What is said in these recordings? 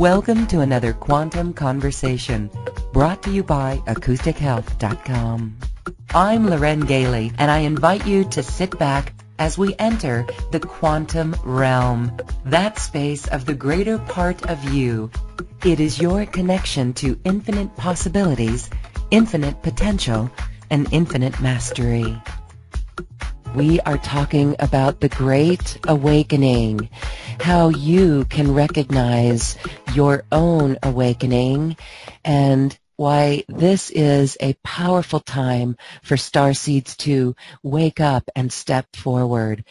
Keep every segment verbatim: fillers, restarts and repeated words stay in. Welcome to another Quantum Conversation, brought to you by Acoustic Health dot com. I'm Lauren Galey, and I invite you to sit back as we enter the quantum realm, that space of the greater part of you. It is your connection to infinite possibilities, infinite potential, and infinite mastery. We are talking about the Great Awakening, how you can recognize your own awakening, and why this is a powerful time for starseeds to wake up and step forward.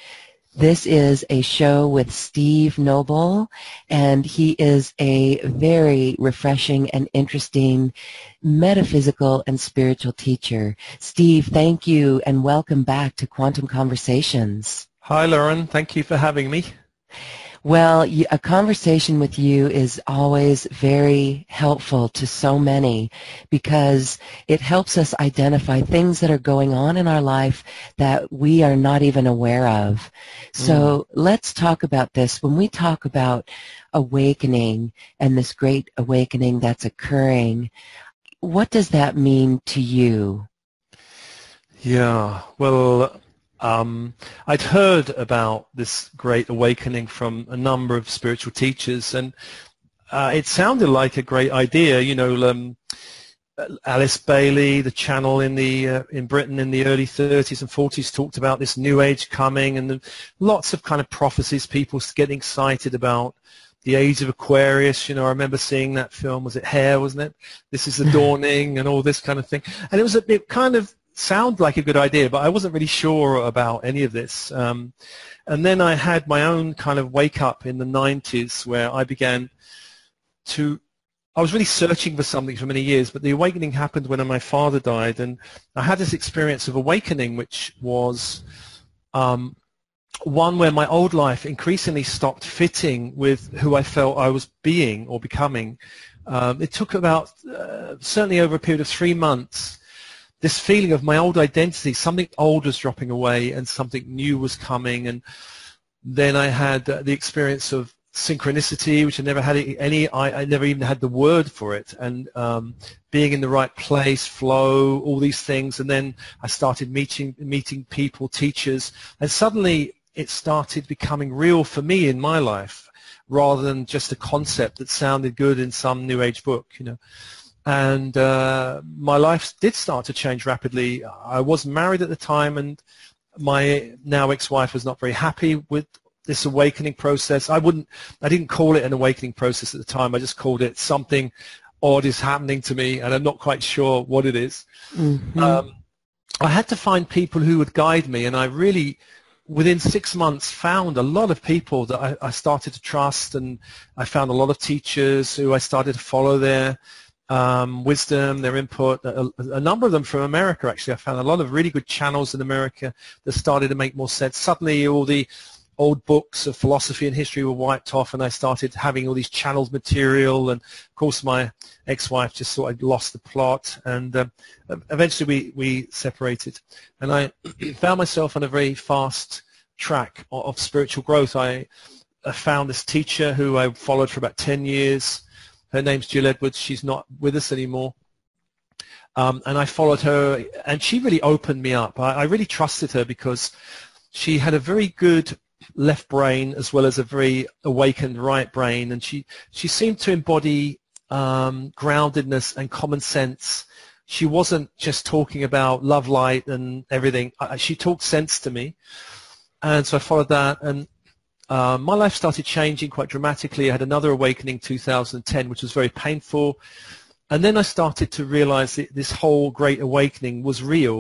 This is a show with Steve Nobel, and he is a very refreshing and interesting metaphysical and spiritual teacher. Steve, thank you, and welcome back to Quantum Conversations. Hi, Lauren. Thank you for having me. Well, a conversation with you is always very helpful to so many because it helps us identify things that are going on in our life that we are not even aware of. So mm. let's talk about this. When we talk about awakening and this great awakening that's occurring, what does that mean to you? Yeah, well... Um, I'd heard about this great awakening from a number of spiritual teachers, and uh, it sounded like a great idea. You know, um, Alice Bailey, the channel in the uh, in Britain in the early thirties and forties, talked about this new age coming, and the, lots of kind of prophecies. People getting excited about the age of Aquarius. You know, I remember seeing that film. Was it Hair? Wasn't it? This is the dawning, and all this kind of thing. And it was a bit kind of. Sound like a good idea, but I wasn't really sure about any of this. Um, and then I had my own kind of wake-up in the nineties where I began to, I was really searching for something for many years, but the awakening happened when my father died, and I had this experience of awakening, which was um, one where my old life increasingly stopped fitting with who I felt I was being or becoming. Um, it took about, uh, certainly over a period of three months, this feeling of my old identity, something old was dropping away and something new was coming. And then I had uh, the experience of synchronicity, which I never had any, I, I never even had the word for it, and um, being in the right place, flow, all these things. And then I started meeting, meeting people, teachers, and suddenly it started becoming real for me in my life rather than just a concept that sounded good in some New Age book, you know. And uh, my life did start to change rapidly. I was married at the time, and my now ex-wife was not very happy with this awakening process. I wouldn't, I didn't call it an awakening process at the time. I just called it something odd is happening to me, and I'm not quite sure what it is. Mm-hmm. Um, I had to find people who would guide me, and I really, within six months, found a lot of people that I, I started to trust, and I found a lot of teachers who I started to follow their Um, wisdom, their input, a, a number of them from America. Actually, I found a lot of really good channels in America that started to make more sense. Suddenly all the old books of philosophy and history were wiped off, and I started having all these channeled material, and of course my ex-wife just sort of lost the plot, and um, eventually we, we separated, and I found myself on a very fast track of, of spiritual growth. I, I found this teacher who I followed for about ten years. Her name's Jill Edwards. She's not with us anymore. Um, and I followed her, and she really opened me up. I, I really trusted her because she had a very good left brain as well as a very awakened right brain. And she, she seemed to embody um, groundedness and common sense. She wasn't just talking about love light and everything. I, she talked sense to me. And so I followed that, and Uh, my life started changing quite dramatically. I had another awakening in two thousand ten, which was very painful. And then I started to realize that this whole great awakening was real.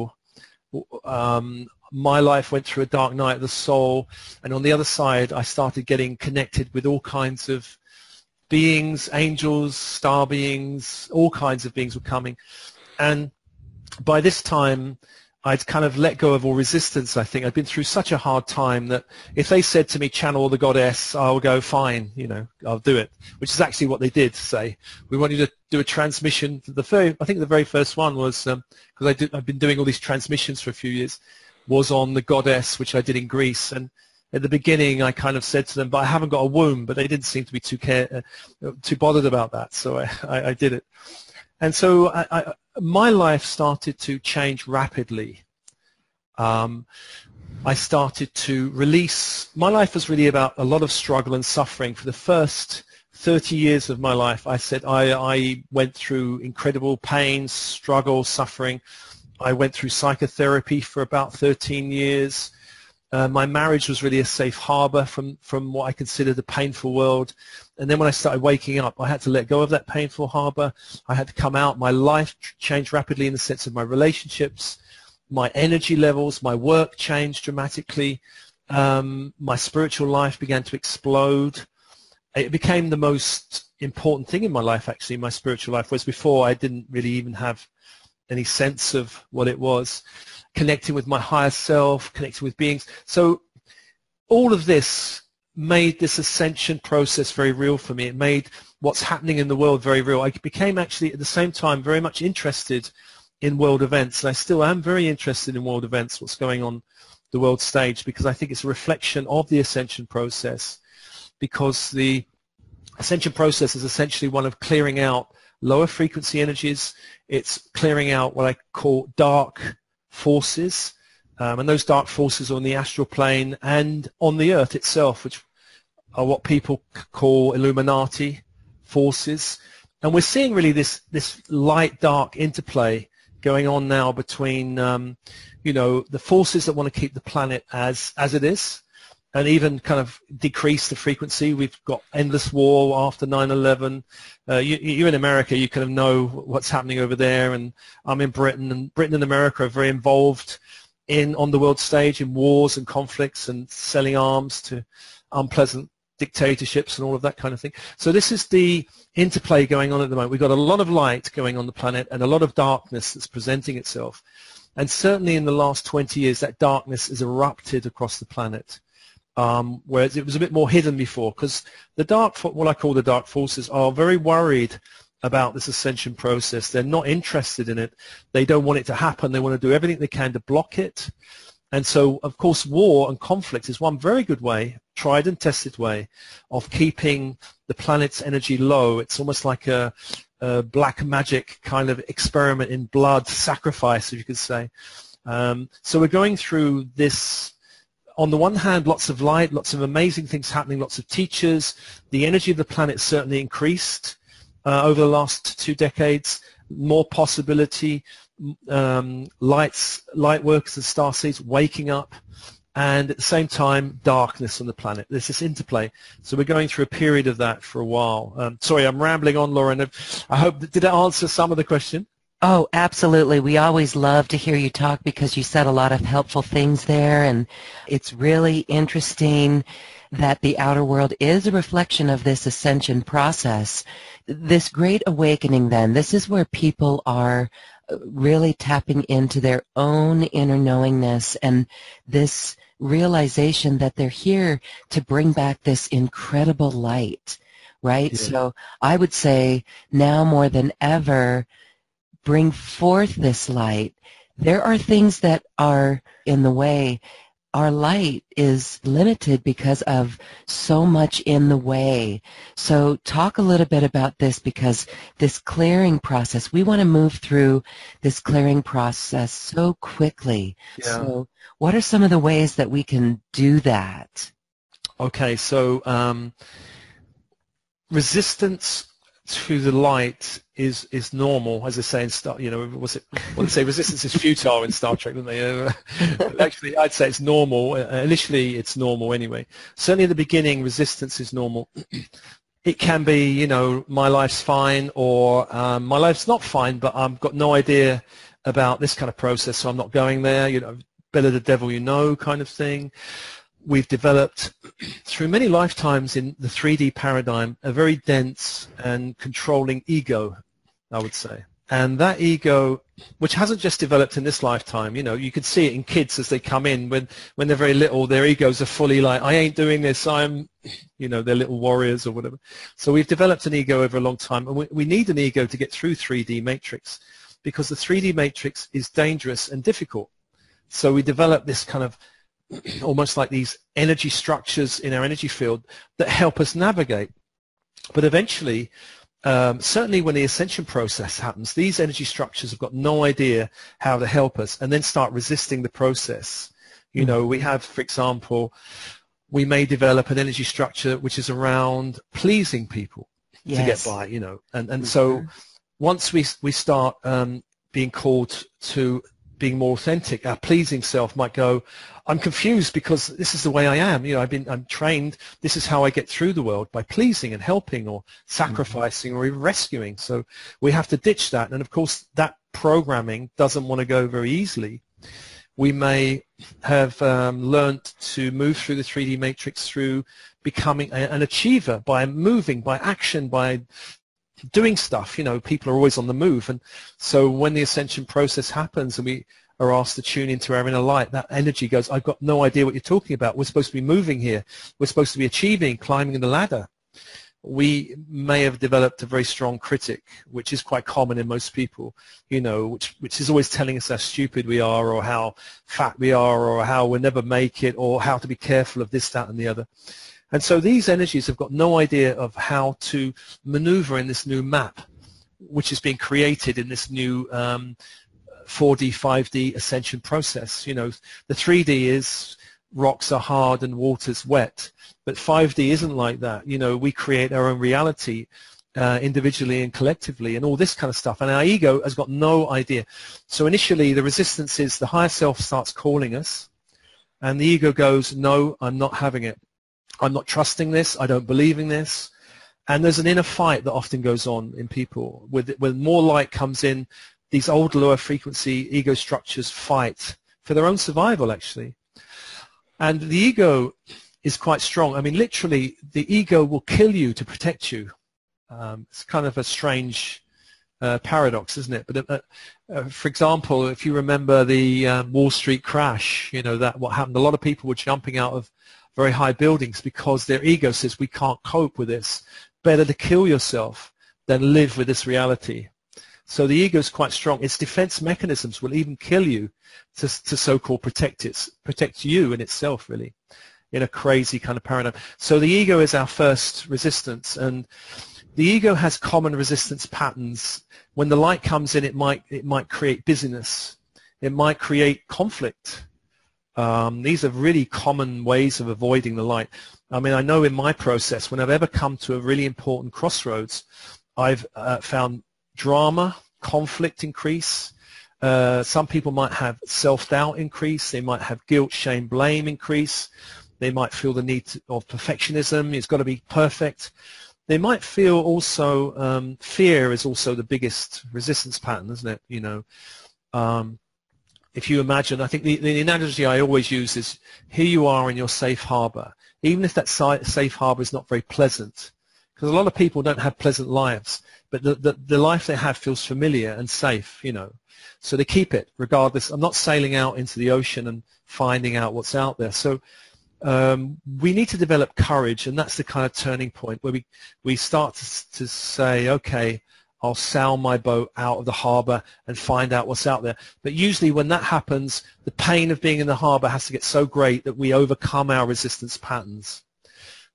Um, my life went through a dark night of the soul. And on the other side, I started getting connected with all kinds of beings, angels, star beings, all kinds of beings were coming. And by this time, I'd kind of let go of all resistance, I think. I'd been through such a hard time that if they said to me, channel the goddess, I'll go, fine, you know, I'll do it, which is actually what they did say. We wanted to do a transmission. The very, I think the very first one was, because um, I did, I've been doing all these transmissions for a few years, was on the goddess, which I did in Greece. And at the beginning I kind of said to them, but I haven't got a womb, but they didn't seem to be too care, uh, too bothered about that, so I, I, I did it. And so I, I, my life started to change rapidly. Um, I started to release, my life was really about a lot of struggle and suffering. For the first thirty years of my life, I said I, I went through incredible pain, struggle, suffering. I went through psychotherapy for about thirteen years. Uh, my marriage was really a safe harbor from, from what I considered a painful world. And then when I started waking up, I had to let go of that painful harbor. I had to come out. My life changed rapidly in the sense of my relationships. My energy levels, my work changed dramatically. Um, my spiritual life began to explode. It became the most important thing in my life, actually, my spiritual life, whereas before I didn't really even have any sense of what it was. Connecting with my higher self, connecting with beings. So all of this made this ascension process very real for me. It made what's happening in the world very real. I became actually at the same time very much interested in world events, and I still am very interested in world events, what's going on the world stage, because I think it's a reflection of the ascension process, because the ascension process is essentially one of clearing out lower frequency energies. It's clearing out what I call dark forces, um, and those dark forces are on the astral plane and on the earth itself, which are what people call Illuminati forces. And we're seeing really this, this light-dark interplay going on now between, um, you know, the forces that want to keep the planet as, as it is, and even kind of decrease the frequency. We've got endless war after nine eleven. Uh, you, you're in America, you kind of know what's happening over there, and I'm in Britain, and Britain and America are very involved in on the world stage in wars and conflicts and selling arms to unpleasant dictatorships and all of that kind of thing. So this is the interplay going on at the moment. We've got a lot of light going on the planet and a lot of darkness that's presenting itself. And certainly in the last twenty years, that darkness has erupted across the planet, um, whereas it was a bit more hidden before, because the dark, what I call the dark forces, are very worried about this ascension process. They're not interested in it. They don't want it to happen. They want to do everything they can to block it. And so, of course, war and conflict is one very good way, tried and tested way, of keeping the planet's energy low. It's almost like a, a black magic kind of experiment in blood sacrifice, if you could say. Um, so we're going through this, on the one hand, lots of light, lots of amazing things happening, lots of teachers. The energy of the planet certainly increased uh, over the last two decades, more possibility. Um, lights, light workers and starseeds waking up, and at the same time darkness on the planet. There's this interplay. So we're going through a period of that for a while. Um, sorry, I'm rambling on, Lauren. I hope that, did I answer some of the question? Oh, absolutely. We always love to hear you talk, because you said a lot of helpful things there, and it's really interesting that the outer world is a reflection of this ascension process. This great awakening then, this is where people are really tapping into their own inner knowingness and this realization that they're here to bring back this incredible light, right? Yeah. So I would say now more than ever, bring forth this light. There are things that are in the way. Our light is limited because of so much in the way. So talk a little bit about this, because this clearing process, we want to move through this clearing process so quickly. Yeah. So what are some of the ways that we can do that? Okay, so um, resistance to the light is is normal, as they say in Star. You know, was it? Well, they say resistance is futile in Star Trek, didn't they? Actually, I'd say it's normal. Initially, it's normal anyway. Certainly, at the beginning, resistance is normal. It can be, you know, my life's fine, or um, my life's not fine, but I've got no idea about this kind of process, so I'm not going there. You know, better the devil you know kind of thing. We've developed through many lifetimes in the three D paradigm a very dense and controlling ego, I would say. And that ego, which hasn't just developed in this lifetime, you know, you can see it in kids as they come in. When, when they're very little, their egos are fully like, I ain't doing this, I'm, you know, they're little warriors or whatever. So we've developed an ego over a long time, and we, we need an ego to get through three D matrix, because the three D matrix is dangerous and difficult. So we develop this kind of almost like these energy structures in our energy field that help us navigate. But eventually, um, certainly when the ascension process happens, these energy structures have got no idea how to help us and then start resisting the process. You know, we have, for example, we may develop an energy structure which is around pleasing people yes. to get by, you know. And, and so once we, we start um, being called to being more authentic, our pleasing self might go, I'm confused because this is the way I am. You know, I've been, I'm trained. This is how I get through the world, by pleasing and helping or sacrificing mm-hmm. or rescuing. So we have to ditch that. And, of course, that programming doesn't want to go very easily. We may have um, learnt to move through the three D matrix through becoming a, an achiever, by moving, by action, by doing stuff. You know, people are always on the move. And so when the ascension process happens and we are asked to tune into our inner light, that energy goes, I've got no idea what you're talking about. We're supposed to be moving here. We're supposed to be achieving, climbing the ladder. We may have developed a very strong critic, which is quite common in most people, you know, which, which is always telling us how stupid we are, or how fat we are, or how we'll never make it, or how to be careful of this, that, and the other. And so these energies have got no idea of how to maneuver in this new map, which is being created in this new um, four D, five D ascension process. You know, the three D is rocks are hard and water's wet, but five D isn't like that. You know, we create our own reality uh, individually and collectively and all this kind of stuff, and our ego has got no idea. So initially the resistance is the higher self starts calling us, and the ego goes, no, I'm not having it. I'm not trusting this, I don't believe in this. And there's an inner fight that often goes on in people. With, when more light comes in, these old lower frequency ego structures fight for their own survival, actually. And the ego is quite strong. I mean, literally, the ego will kill you to protect you. Um, it's kind of a strange uh, paradox, isn't it? But uh, uh, for example, if you remember the uh, Wall Street crash, you know, that what happened, a lot of people were jumping out of very high buildings because their ego says, we can't cope with this. Better to kill yourself than live with this reality. So the ego is quite strong. Its defense mechanisms will even kill you to, to so-called protect it, protect you and itself, really, in a crazy kind of paradigm. So the ego is our first resistance, and the ego has common resistance patterns. When the light comes in, it might, it might create busyness. It might create conflict. Um, these are really common ways of avoiding the light. I mean, I know in my process, when I've ever come to a really important crossroads, I've uh, found drama, conflict increase. Uh, some people might have self-doubt increase. They might have guilt, shame, blame increase. They might feel the need to, of perfectionism. It's got to be perfect. They might feel also um, fear is also the biggest resistance pattern, isn't it? You know. Um, If you imagine, I think the, the analogy I always use is, here you are in your safe harbor, even if that safe harbor is not very pleasant, because a lot of people don't have pleasant lives, but the, the, the life they have feels familiar and safe, you know, so they keep it regardless. I'm not sailing out into the ocean and finding out what's out there. So um, we need to develop courage, and that's the kind of turning point where we, we start to, to say, okay, I'll sail my boat out of the harbor and find out what's out there. But usually when that happens, the pain of being in the harbor has to get so great that we overcome our resistance patterns.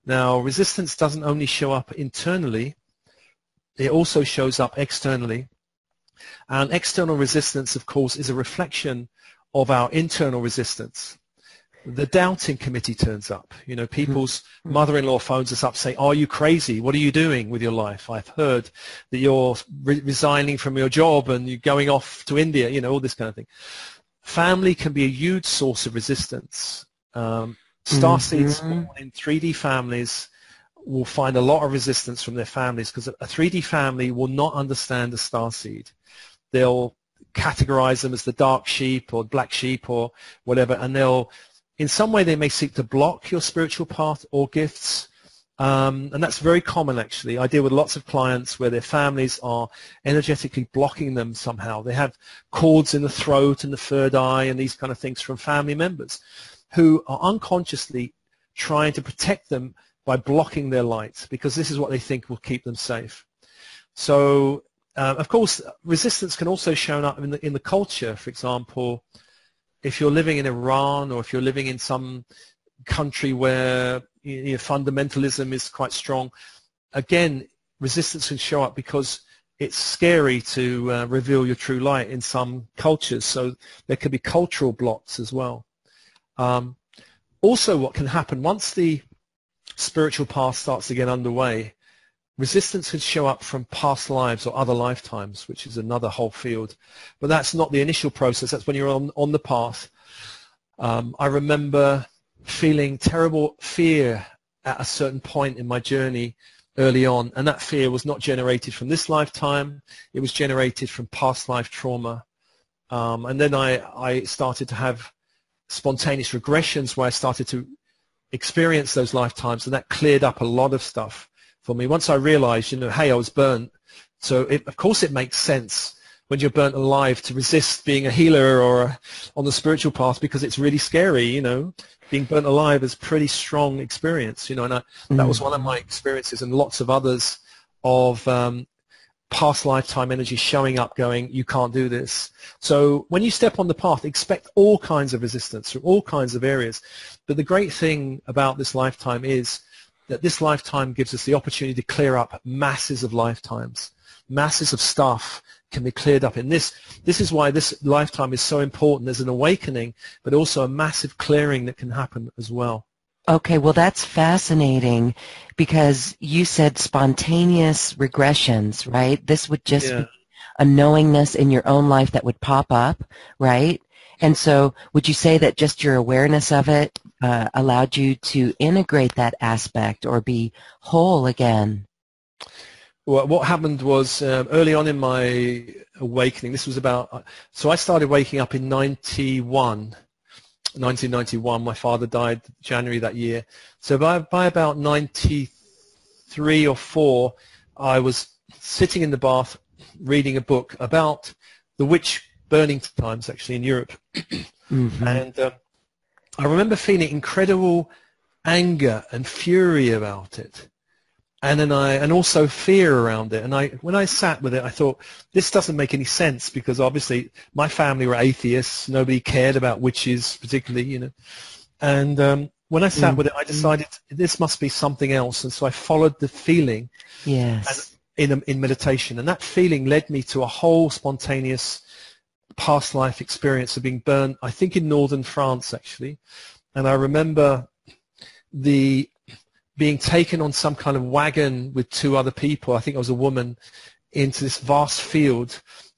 Now, resistance doesn't only show up internally, it also shows up externally. And external resistance, of course, is a reflection of our internal resistance. The doubting committee turns up. You know, people's mother-in-law phones us up saying, are you crazy? What are you doing with your life? I've heard that you're re resigning from your job and you're going off to India, you know, all this kind of thing. Family can be a huge source of resistance. Um, star seeds mm-hmm. in three D families will find a lot of resistance from their families, because a three D family will not understand a star seed. They'll categorize them as the dark sheep or black sheep or whatever, and they'll in some way they may seek to block your spiritual path or gifts, um, and that's very common, actually. I deal with lots of clients where their families are energetically blocking them somehow. They have cords in the throat and the third eye and these kind of things from family members who are unconsciously trying to protect them by blocking their light, because this is what they think will keep them safe. So, uh, of course, resistance can also show up in the, in the culture, for example. if you're living in Iran or if you're living in some country where you know, fundamentalism is quite strong, again, resistance can show up because it's scary to uh, reveal your true light in some cultures. So there could be cultural blocks as well. Um, also, what can happen once the spiritual path starts to get underway, resistance can show up from past lives or other lifetimes, which is another whole field. But that's not the initial process. That's when you're on, on the path. Um, I remember feeling terrible fear at a certain point in my journey early on, and that fear was not generated from this lifetime. It was generated from past life trauma. Um, and then I, I started to have spontaneous regressions where I started to experience those lifetimes, and that cleared up a lot of stuff for me. Once I realized, you know, hey, I was burnt. So it, of course it makes sense when you're burnt alive to resist being a healer or a, on the spiritual path, because it's really scary, you know. Being burnt alive is a pretty strong experience, you know, and I, mm. that was one of my experiences, and lots of others of um, past lifetime energy showing up going, you can't do this. So when you step on the path, expect all kinds of resistance from all kinds of areas. But the great thing about this lifetime is that this lifetime gives us the opportunity to clear up masses of lifetimes. Masses of stuff can be cleared up in this. This is why this lifetime is so important. There's an awakening, but also a massive clearing that can happen as well. Okay, well, that's fascinating, because you said spontaneous regressions, right? This would just yeah. be a knowingness in your own life that would pop up, right? And so would you say that just your awareness of it uh, allowed you to integrate that aspect or be whole again? Well, what happened was um, early on in my awakening, this was about, so I started waking up in nineteen ninety-one. My father died January that year. So by, by about ninety-three or four, I was sitting in the bath reading a book about the witch burning times, actually, in Europe. Mm-hmm. And um, I remember feeling incredible anger and fury about it. And then I, and also fear around it. And I, when I sat with it, I thought, this doesn't make any sense, because obviously my family were atheists. Nobody cared about witches particularly, you know. And um, when I sat mm. with it, I decided this must be something else. And so I followed the feeling yes. in, in meditation. And that feeling led me to a whole spontaneous past life experience of being burned, I think in northern France, actually. And I remember the... being taken on some kind of wagon with two other people, I think I was a woman, into this vast field,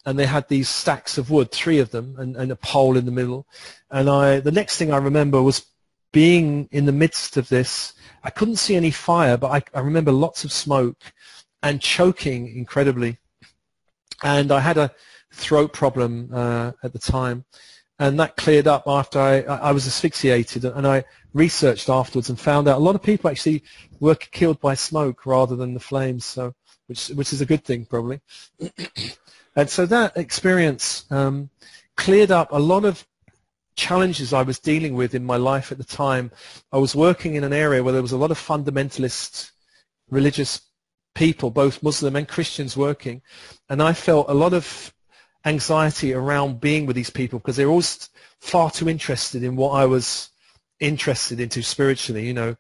and they had these stacks of wood, three of them, and, and a pole in the middle. And I, the next thing I remember was being in the midst of this. I couldn't see any fire, but I, I remember lots of smoke and choking incredibly. And I had a throat problem uh, at the time. And that cleared up after I, I was asphyxiated, and I researched afterwards and found out a lot of people actually were killed by smoke rather than the flames, so which which is a good thing probably. And so that experience um, cleared up a lot of challenges I was dealing with in my life at the time. I was working in an area where there was a lot of fundamentalist religious people, both Muslim and Christians working, and I felt a lot of anxiety around being with these people because they're always far too interested in what I was interested into spiritually, you know.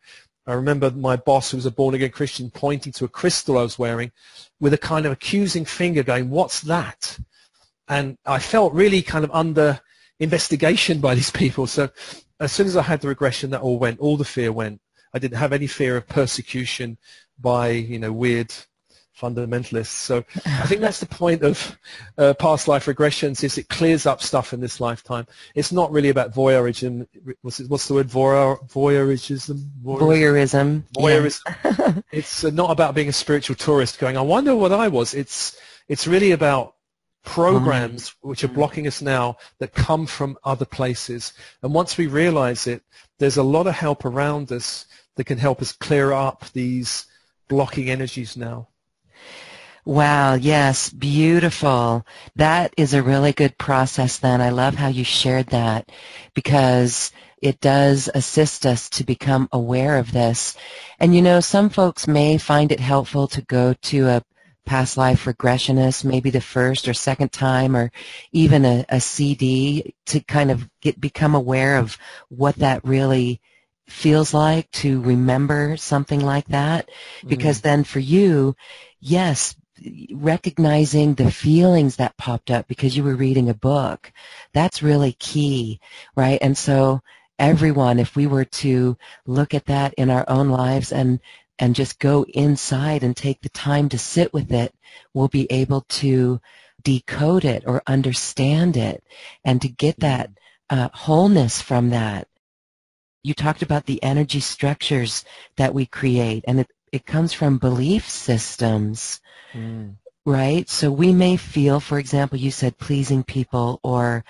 I remember my boss, who was a born-again Christian, pointing to a crystal I was wearing with a kind of accusing finger going, what's that? And I felt really kind of under investigation by these people. So as soon as I had the regression, that all went, all the fear went. I didn't have any fear of persecution by, you know, weird fundamentalists. So I think that's the point of uh, past life regressions, is it clears up stuff in this lifetime. It's not really about voyeurism. What's, it, what's the word? Voyeur, voyeurism? Voyeurism. Voyeurism. Yeah. It's not about being a spiritual tourist going, I wonder what I was. It's, it's really about programs mm. which are blocking us now that come from other places. And once we realize it, there's a lot of help around us that can help us clear up these blocking energies now. Wow, yes, beautiful. That is a really good process then. I love how you shared that, because it does assist us to become aware of this. And, you know, some folks may find it helpful to go to a past life regressionists, maybe the first or second time, or even a, a C D to kind of get become aware of what that really feels like to remember something like that. Mm-hmm. Because then for you, yes, recognizing the feelings that popped up because you were reading a book, that's really key, right? And so everyone, if we were to look at that in our own lives and and just go inside and take the time to sit with it, we'll be able to decode it or understand it and to get that uh, wholeness from that. You talked about the energy structures that we create, and it, it comes from belief systems, mm. right? So we may feel, for example, you said pleasing people, or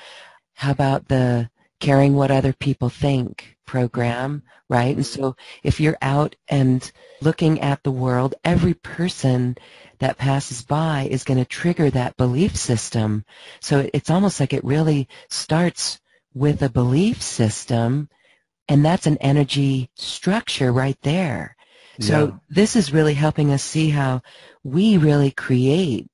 how about the caring what other people think program, right? And so if you're out and looking at the world, every person that passes by is going to trigger that belief system. So it's almost like it really starts with a belief system, and that's an energy structure right there. So yeah. This is really helping us see how we really create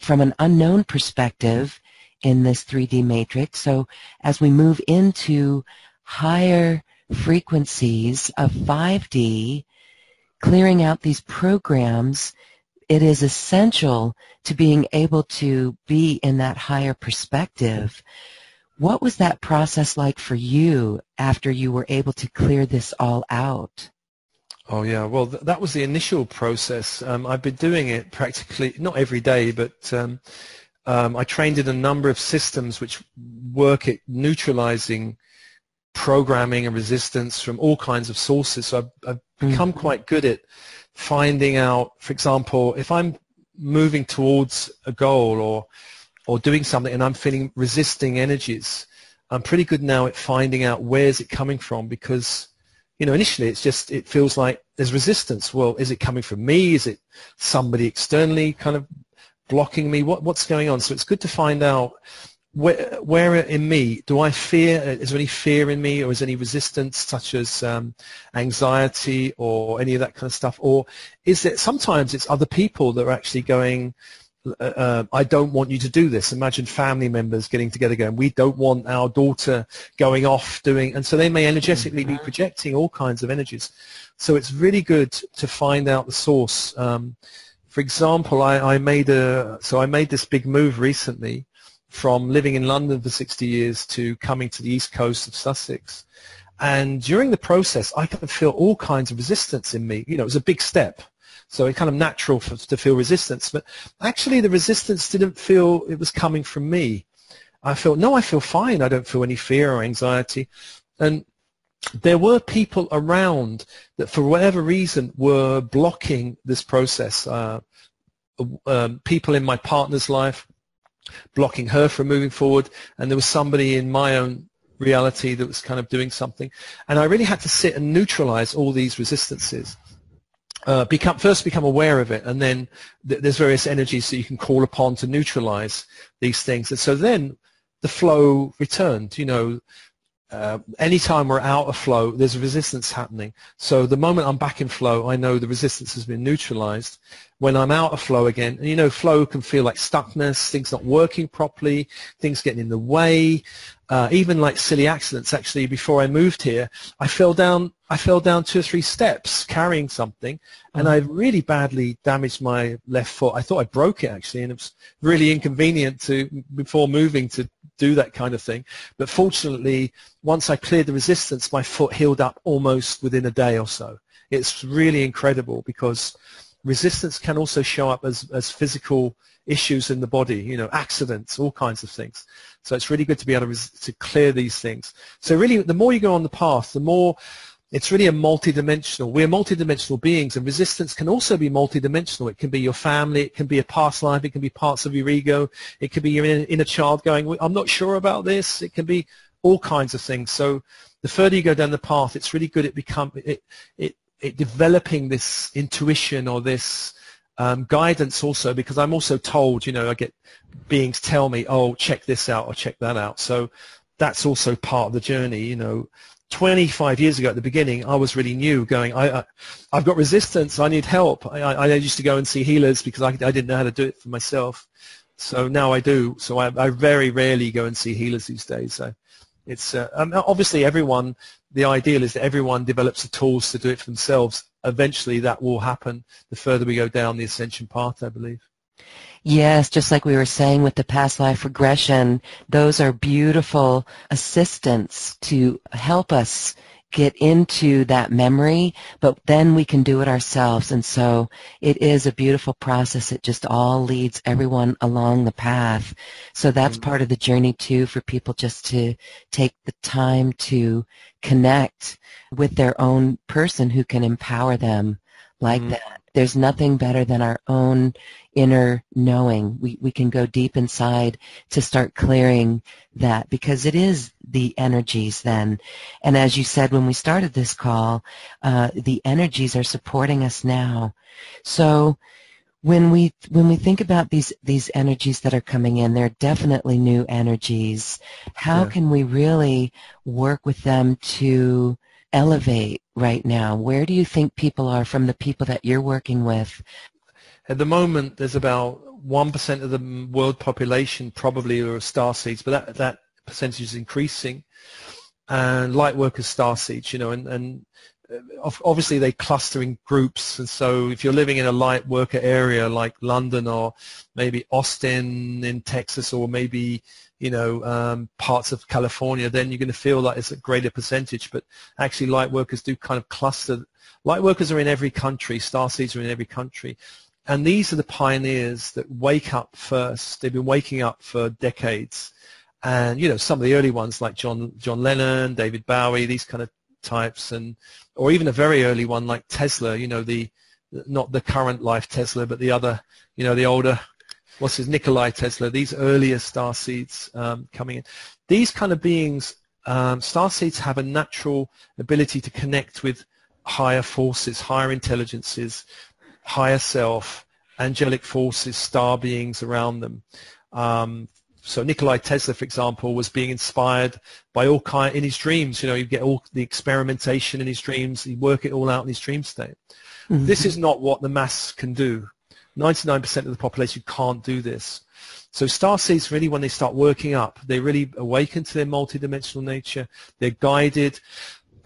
from an unknown perspective in this three D matrix. So as we move into higher frequencies of five D, clearing out these programs, it is essential to being able to be in that higher perspective. What was that process like for you after you were able to clear this all out? Oh, yeah. Well, th- that was the initial process. Um, I've been doing it practically, not every day, but um, Um, I trained in a number of systems which work at neutralizing programming and resistance from all kinds of sources. So I've, I've become mm-hmm. quite good at finding out, for example, if I'm moving towards a goal or or doing something and I'm feeling resisting energies, I'm pretty good now at finding out where's it coming from, because, you know, initially it's just, it feels like there's resistance. Well, is it coming from me? Is it somebody externally kind of blocking me? What what's going on? So it's good to find out where where in me do I fear? Is there any fear in me, or is there any resistance, such as um, anxiety or any of that kind of stuff? Or is it sometimes it's other people that are actually going, Uh, I don't want you to do this. Imagine family members getting together going, we don't want our daughter going off doing, and so they may energetically be projecting all kinds of energies. So it's really good to find out the source. Um, For example, I, I made a so I made this big move recently from living in London for sixty years to coming to the east coast of Sussex. And during the process, I could feel all kinds of resistance in me. You know, it was a big step, so it's kind of natural for, to feel resistance. But actually, the resistance didn't feel it was coming from me. I felt, no, I feel fine. I don't feel any fear or anxiety. And there were people around that, for whatever reason, were blocking this process. Uh, um, people in my partner's life blocking her from moving forward, and there was somebody in my own reality that was kind of doing something. And I really had to sit and neutralize all these resistances. Uh, become, first become aware of it, and then th- there's various energies that you can call upon to neutralize these things. And so then the flow returned, you know. Uh, anytime we're out of flow, there's a resistance happening. So the moment I'm back in flow, I know the resistance has been neutralized. When I'm out of flow again, and you know, flow can feel like stuckness, things not working properly, things getting in the way, uh, even like silly accidents. Actually, before I moved here, I fell down. I fell down two or three steps carrying something, and I really badly damaged my left foot. I thought I broke it actually, and it was really inconvenient to before moving to do that kind of thing. But fortunately, once I cleared the resistance, my foot healed up almost within a day or so. It's really incredible, because resistance can also show up as, as physical issues in the body, you know, accidents, all kinds of things. So it's really good to be able to, res- to clear these things. So really, the more you go on the path, the more it's really a multidimensional. We're multidimensional beings, and resistance can also be multidimensional. It can be your family, it can be a past life, it can be parts of your ego, it can be your inner, inner child going, I'm not sure about this. It can be all kinds of things. So the further you go down the path, it's really good at become it it, it developing this intuition or this um, guidance also, because I'm also told, you know, I get beings tell me, oh, check this out or check that out. So that's also part of the journey, you know. twenty-five years ago at the beginning, I was really new going, I, I, I've got resistance, I need help. I, I used to go and see healers because I, I didn't know how to do it for myself. So now I do. So I, I very rarely go and see healers these days. So it's uh, um, obviously everyone, the ideal is that everyone develops the tools to do it for themselves. Eventually that will happen the further we go down the ascension path, I believe. Yes, just like we were saying with the past life regression, those are beautiful assistants to help us get into that memory, but then we can do it ourselves. And so it is a beautiful process. It just all leads everyone along the path. So that's part of the journey, too, for people just to take the time to connect with their own person who can empower them like mm. that. There's nothing better than our own inner knowing. We we can go deep inside to start clearing that, because it is the energies then. And as you said when we started this call, uh, the energies are supporting us now. So when we when we think about these these energies that are coming in, they're definitely new energies. How yeah. can we really work with them to elevate right now? Where do you think people are from the people that you're working with? At the moment, there's about one percent of the world population probably are starseeds, but that, that percentage is increasing. And light workers, starseeds, you know, and, and obviously they cluster in groups. And so if you're living in a light worker area like London or maybe Austin in Texas or maybe you know, um, parts of California, then you're going to feel like it's a greater percentage. But actually light workers do kind of cluster. Light workers are in every country. Starseeds are in every country. And these are the pioneers that wake up first. They've been waking up for decades. And, you know, some of the early ones like John, John Lennon, David Bowie, these kind of types, and or even a very early one like Tesla, you know, the not the current life Tesla, but the other, you know, the older What's his Nikola Tesla? These earlier starseeds um, coming in, these kind of beings, um, starseeds have a natural ability to connect with higher forces, higher intelligences, higher self, angelic forces, star beings around them. Um, so Nikola Tesla, for example, was being inspired by all kind in his dreams. You know, you get all the experimentation in his dreams. He'd work it all out in his dream state. Mm-hmm. This is not what the mass can do. ninety-nine percent of the population can't do this. So starseeds, really, when they start working up, they really awaken to their multidimensional nature. They're guided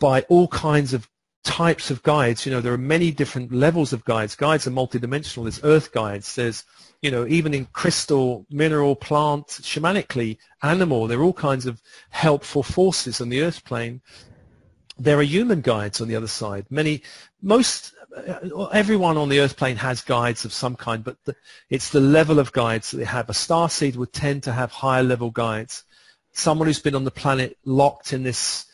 by all kinds of types of guides. You know, there are many different levels of guides. Guides are multidimensional. There's earth guides. There's, you know, even in crystal, mineral, plant, shamanically, animal. There are all kinds of helpful forces on the earth plane. There are human guides on the other side. Many, most, everyone on the earth plane has guides of some kind, but the, it's the level of guides that they have. A starseed would tend to have higher level guides. Someone who's been on the planet locked in this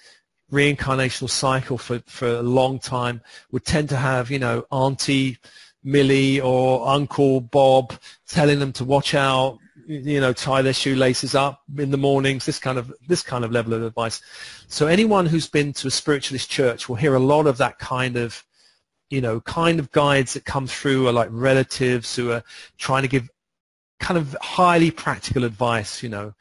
reincarnational cycle for, for a long time would tend to have, you know, Auntie Millie or Uncle Bob telling them to watch out, you know, tie their shoelaces up in the mornings, this kind of this kind of level of advice. So anyone who's been to a spiritualist church will hear a lot of that kind of, you know, kind of guides that come through are like relatives who are trying to give kind of highly practical advice, you know.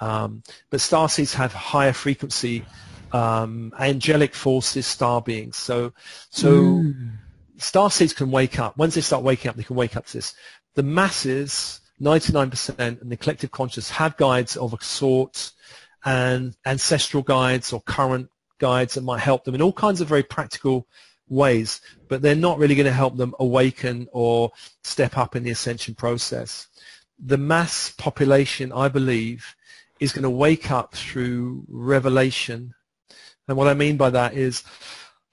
Um, but starseeds have higher frequency, um, angelic forces, star beings. So, so mm. starseeds can wake up. Once they start waking up, they can wake up to this. The masses, ninety-nine percent, and the collective conscious have guides of a sort, and ancestral guides or current guides that might help them in all kinds of very practical ways, but they're not really going to help them awaken or step up in the ascension process. The mass population, I believe, is going to wake up through revelation. And what I mean by that is,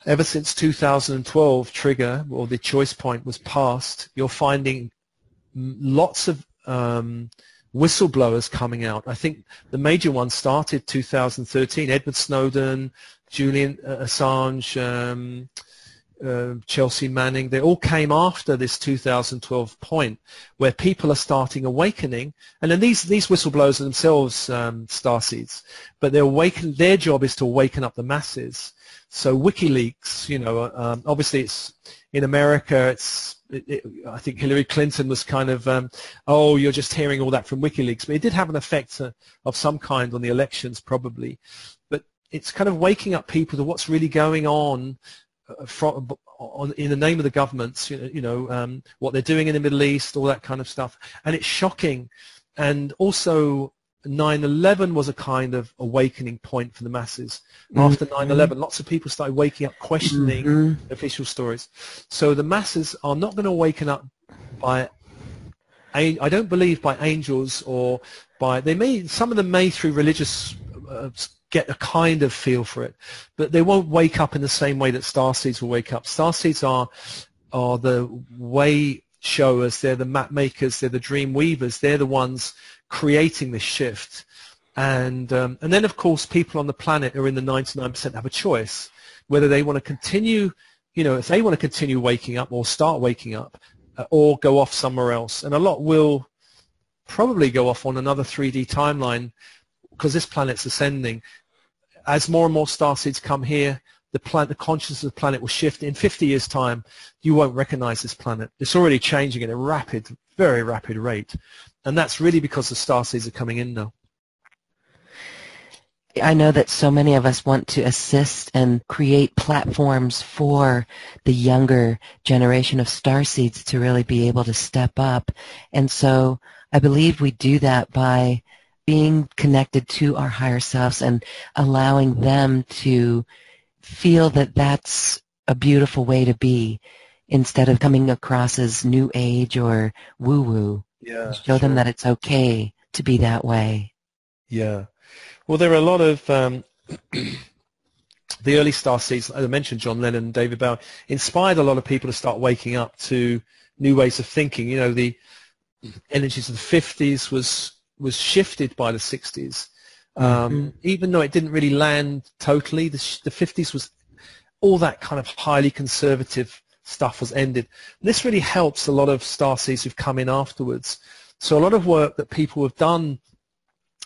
ever since two thousand twelve, trigger or the choice point was passed, you're finding lots of um, whistleblowers coming out. I think the major one started two thousand thirteen, Edward Snowden, Julian Assange, um, uh, Chelsea Manning. They all came after this two thousand twelve point where people are starting awakening. And then these, these whistleblowers are themselves um, starseeds, but they're awaken, their job is to awaken up the masses. So WikiLeaks, you know, um, obviously it's in America, it's, it, it, I think Hillary Clinton was kind of, um, oh, you're just hearing all that from WikiLeaks. But it did have an effect uh, of some kind on the elections probably. But it's kind of waking up people to what's really going on from, on in the name of the governments, you know, you know um, what they're doing in the Middle East, all that kind of stuff. And it's shocking. And also nine eleven was a kind of awakening point for the masses. Mm-hmm. After nine eleven, lots of people started waking up, questioning mm-hmm. official stories. So the masses are not going to waken up by, I don't believe, by angels or by, they may, some of them may through religious uh, get a kind of feel for it, but they won't wake up in the same way that starseeds will wake up. Starseeds are are the way showers, they're the map makers, they're the dream weavers, they're the ones creating this shift. And um, and then of course people on the planet are in the ninety-nine percent have a choice whether they want to continue, you know, if they want to continue waking up or start waking up, uh, or go off somewhere else. And a lot will probably go off on another three D timeline, because this planet's ascending. As more and more starseeds come here, the planet, the consciousness of the planet will shift. In fifty years' time, you won't recognize this planet. It's already changing at a rapid, very rapid rate. And that's really because the starseeds are coming in now. I know that so many of us want to assist and create platforms for the younger generation of starseeds to really be able to step up. And so I believe we do that by being connected to our higher selves and allowing them to feel that that's a beautiful way to be, instead of coming across as new age or woo-woo. Yeah, show sure. them that it's okay to be that way. Yeah. Well, there are a lot of um, the early starseeds, as I mentioned, John Lennon and David Bowie, inspired a lot of people to start waking up to new ways of thinking. You know, the energies of the fifties was was shifted by the sixties. Um, mm-hmm. Even though it didn't really land totally, the, the fifties was all that kind of highly conservative stuff was ended. And this really helps a lot of starseeds who've come in afterwards. So a lot of work that people have done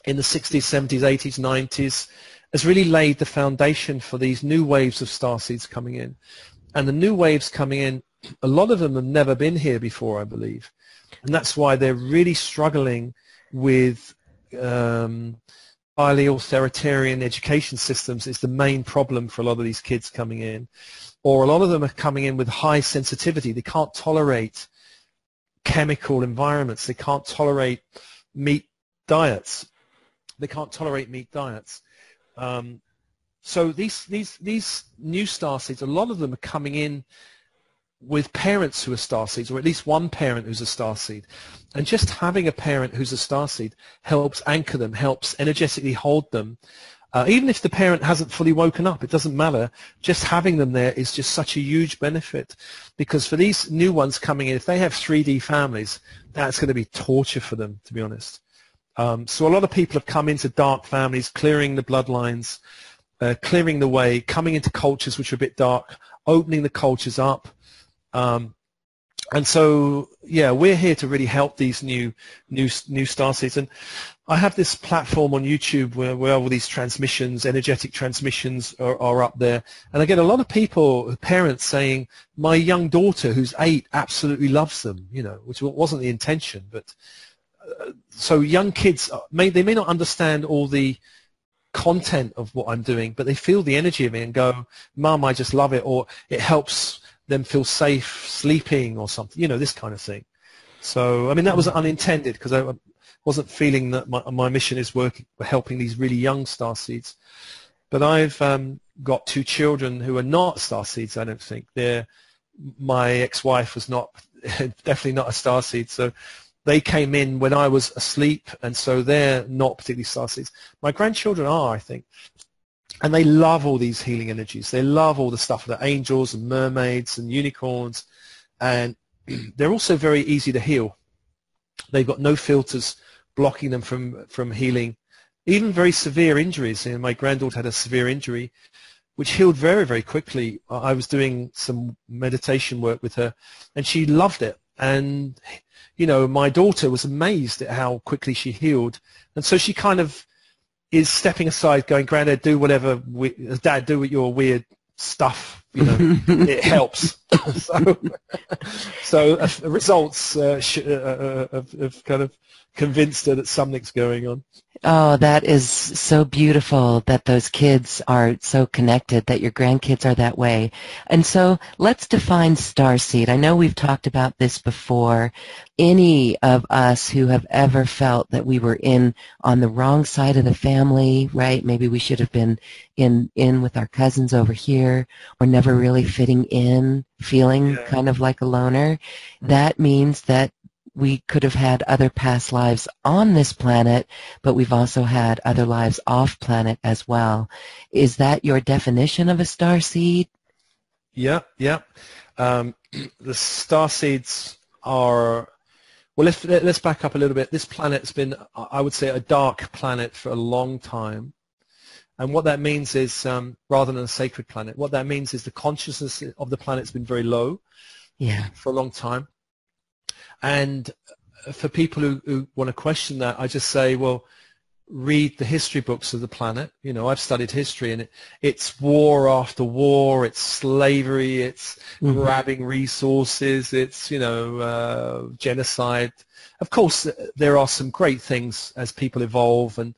in the sixties, seventies, eighties, nineties has really laid the foundation for these new waves of starseeds coming in. And the new waves coming in, a lot of them have never been here before, I believe. And that's why they're really struggling with um, highly authoritarian education systems is the main problem for a lot of these kids coming in. Or a lot of them are coming in with high sensitivity. They can't tolerate chemical environments. They can't tolerate meat diets. They can't tolerate meat diets. Um, so these, these, these new starseeds, a lot of them are coming in with parents who are starseeds, or at least one parent who's a starseed. And just having a parent who's a starseed helps anchor them, helps energetically hold them. Uh, even if the parent hasn't fully woken up, it doesn't matter. Just having them there is just such a huge benefit, because for these new ones coming in, if they have three D families, that's going to be torture for them, to be honest. Um, so a lot of people have come into dark families, clearing the bloodlines, uh, clearing the way, coming into cultures which are a bit dark, opening the cultures up. Um, and so, yeah, we're here to really help these new, new, new starseeds. And I have this platform on YouTube where, where all these transmissions, energetic transmissions, are, are up there. And I get a lot of people, parents, saying, "My young daughter, who's eight, absolutely loves them." You know, which wasn't the intention. But uh, so young kids, may, they may not understand all the content of what I'm doing, but they feel the energy of it and go, "Mom, I just love it," or it helps them feel safe sleeping or something, you know, this kind of thing. So, I mean, that was unintended, because I wasn't feeling that my, my mission is working, helping these really young starseeds. But I've um, got two children who are not starseeds, I don't think. They're, my ex-wife was not, definitely not a starseed, so they came in when I was asleep, and so they're not particularly starseeds. My grandchildren are, I think. And they love all these healing energies. They love all the stuff that angels and mermaids and unicorns. And they're also very easy to heal. They've got no filters blocking them from, from healing. Even very severe injuries. You know, my granddaughter had a severe injury which healed very, very quickly. I was doing some meditation work with her and she loved it. And, you know, my daughter was amazed at how quickly she healed. And so she kind of is stepping aside, going, "Granddad, do whatever, we, Dad, do your weird stuff you know, it helps. So, so uh, the results uh, sh uh, have, have kind of convinced her that something's going on. Oh, that is so beautiful that those kids are so connected, that your grandkids are that way. And so let's define starseed. I know we've talked about this before. Any of us who have ever felt that we were in on the wrong side of the family, right? Maybe we should have been in, in with our cousins over here, or never really fitting in, feeling yeah. kind of like a loner. That means that we could have had other past lives on this planet, but we've also had other lives off planet as well. Is that your definition of a star seed? Yeah, yeah. Um, the star seeds are, well, let's, let's back up a little bit. This planet's been, I would say, a dark planet for a long time. And what that means is, um, rather than a sacred planet, what that means is the consciousness of the planet's been very low yeah. for a long time. And for people who, who want to question that, I just say, well, read the history books of the planet. You know, I've studied history, and it, it's war after war, it's slavery, it's mm-hmm. grabbing resources, it's, you know, uh, genocide. Of course, there are some great things as people evolve, and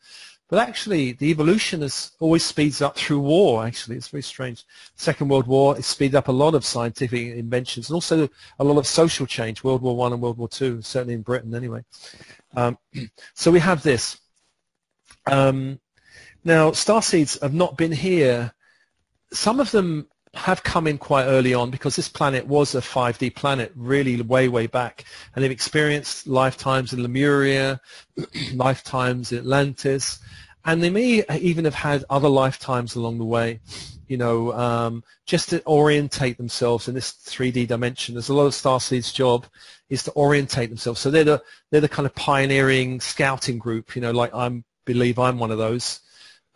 but actually the evolution is, always speeds up through war, actually. It's very strange. Second World War, it speeded up a lot of scientific inventions, and also a lot of social change, World War One and World War Two, certainly in Britain anyway. Um, so we have this. Um, now, starseeds have not been here. Some of them have come in quite early on, because this planet was a five D planet really way, way back, and they've experienced lifetimes in Lemuria, lifetimes in Atlantis, and they may even have had other lifetimes along the way, you know, um, just to orientate themselves in this three D dimension. There's a lot of starseeds' job is to orientate themselves. So they're the, they're the kind of pioneering scouting group, you know, like I believe I'm one of those.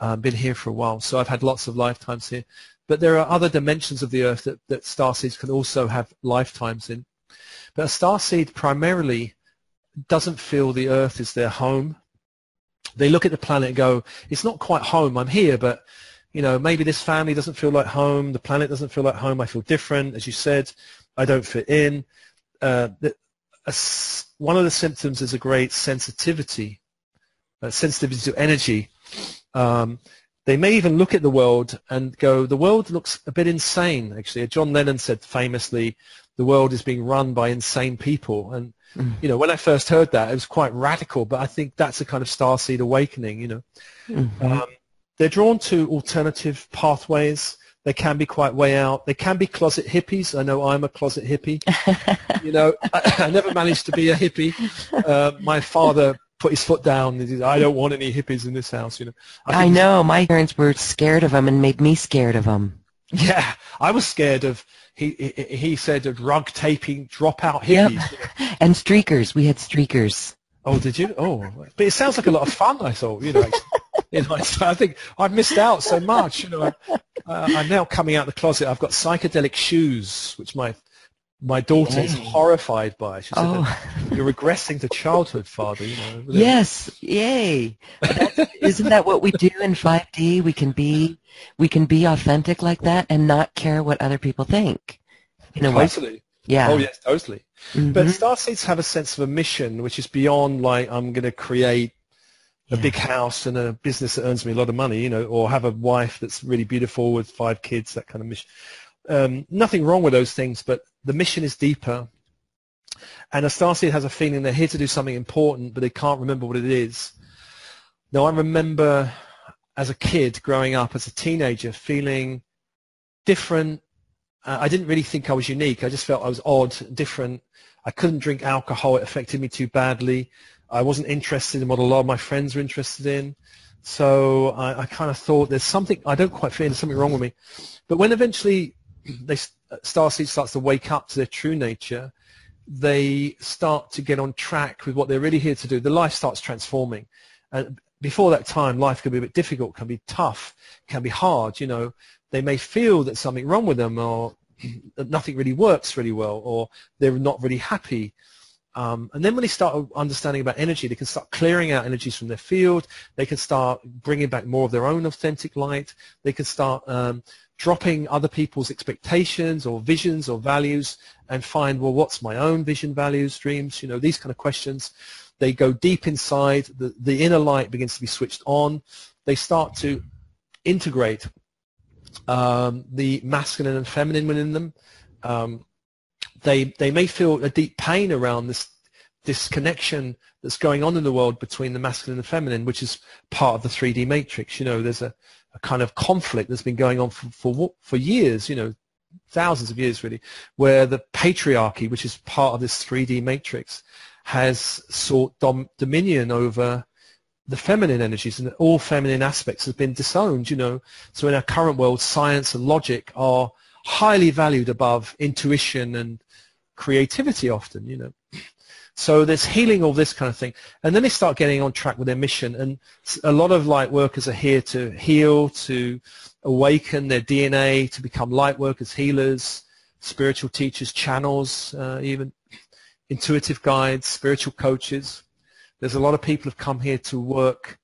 I've uh, been here for a while, so I've had lots of lifetimes here. But there are other dimensions of the Earth that, that starseeds can also have lifetimes in. But a starseed primarily doesn't feel the Earth is their home. They look at the planet and go, it's not quite home, I'm here, but you know, maybe this family doesn't feel like home, the planet doesn't feel like home, I feel different, as you said, I don't fit in. Uh, the, a, one of the symptoms is a great sensitivity, uh, sensitivity to energy. Um, They may even look at the world and go, the world looks a bit insane, actually. John Lennon said famously, the world is being run by insane people. And, mm. you know, when I first heard that, it was quite radical, but I think that's a kind of starseed awakening, you know. Mm-hmm. um, they're drawn to alternative pathways. They can be quite way out. They can be closet hippies. I know I'm a closet hippie. You know, I, I never managed to be a hippie. Uh, my father put his foot down. I don't want any hippies in this house, you know. I, I know. My parents were scared of them and made me scared of them. Yeah, I was scared of, he he, he said, of rug taping dropout hippies. Yep. You know. And streakers. We had streakers. Oh, did you? Oh, but it sounds like a lot of fun, I thought, you know. You know, I think I've missed out so much, you know. I, uh, I'm now coming out of the closet. I've got psychedelic shoes, which my... My daughter is horrified by it. She said, oh. You're regressing to childhood, Father. You know, yes, yay. Isn't that what we do in five D? We can be we can be authentic like that and not care what other people think. You know, totally. Yeah. Oh, yes, totally. Mm-hmm. But starseeds have a sense of a mission, which is beyond, like, I'm going to create a yeah. big house and a business that earns me a lot of money, you know, or have a wife that's really beautiful with five kids, that kind of mission. Um, nothing wrong with those things, but the mission is deeper, and a starseed has a feeling they're here to do something important, but they can't remember what it is. Now, I remember as a kid growing up, as a teenager, feeling different. Uh, I didn't really think I was unique. I just felt I was odd, different. I couldn't drink alcohol. It affected me too badly. I wasn't interested in what a lot of my friends were interested in. So I, I kind of thought there's something, I don't quite feel there's something wrong with me. But when eventually They, starseed starts to wake up to their true nature, they start to get on track with what they're really here to do. The life starts transforming. And before that time, life can be a bit difficult, can be tough, can be hard. You know, they may feel that something's wrong with them, or that nothing really works really well, or they're not really happy. Um, and then when they start understanding about energy, they can start clearing out energies from their field. They can start bringing back more of their own authentic light. They can start um, dropping other people's expectations or visions or values and find, well, what's my own vision, values, dreams, you know, these kind of questions. They go deep inside. The, the inner light begins to be switched on. They start to integrate um, the masculine and feminine within them. Um, they, they may feel a deep pain around this disconnection that's going on in the world between the masculine and the feminine, which is part of the three D matrix. You know, there's a, a kind of conflict that's been going on for, for, for years, you know, thousands of years really, where the patriarchy, which is part of this three D matrix, has sought dom dominion over the feminine energies, and all feminine aspects have been disowned, you know. So in our current world, science and logic are highly valued above intuition and creativity often, you know. So there's healing, all this kind of thing. And then they start getting on track with their mission. And a lot of light workers are here to heal, to awaken their D N A, to become light workers, healers, spiritual teachers, channels, uh, even intuitive guides, spiritual coaches. There's a lot of people who've come here to work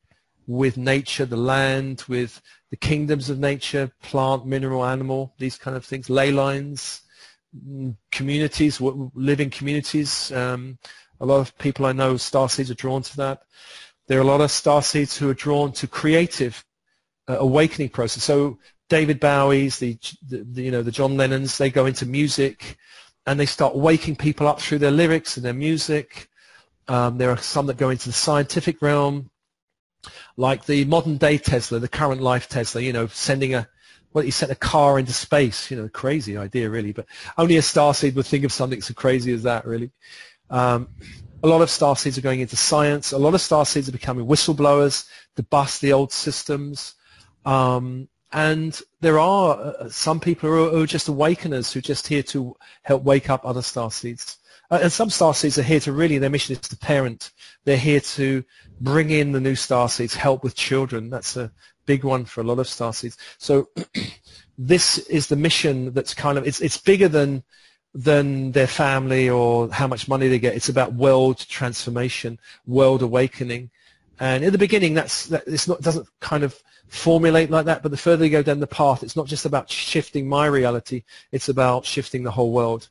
with nature, the land, with the kingdoms of nature, plant, mineral, animal, these kind of things, ley lines, communities, living communities. Um, a lot of people I know, starseeds, are drawn to that. There are a lot of starseeds who are drawn to creative uh, awakening process. So David Bowie's, the, the, you know, the John Lennons, they go into music and they start waking people up through their lyrics and their music. Um, there are some that go into the scientific realm, like the modern day Tesla, the current life Tesla, you know, sending a, well, he sent a car into space, you know, crazy idea really, but only a starseed would think of something so crazy as that really. Um, a lot of starseeds are going into science. A lot of starseeds are becoming whistleblowers to bust the old systems. Um, and there are uh, some people who are, who are just awakeners, who are just here to help wake up other starseeds. Uh, and some starseeds are here to really, their mission is to parent. They're here to bring in the new starseeds, help with children. That's a big one for a lot of starseeds. So this is the mission that's kind of, it's, it's bigger than, than their family or how much money they get. It's about world transformation, world awakening. And in the beginning, that's, that, it's not, it doesn't kind of formulate like that, but the further you go down the path, it's not just about shifting my reality, it's about shifting the whole world.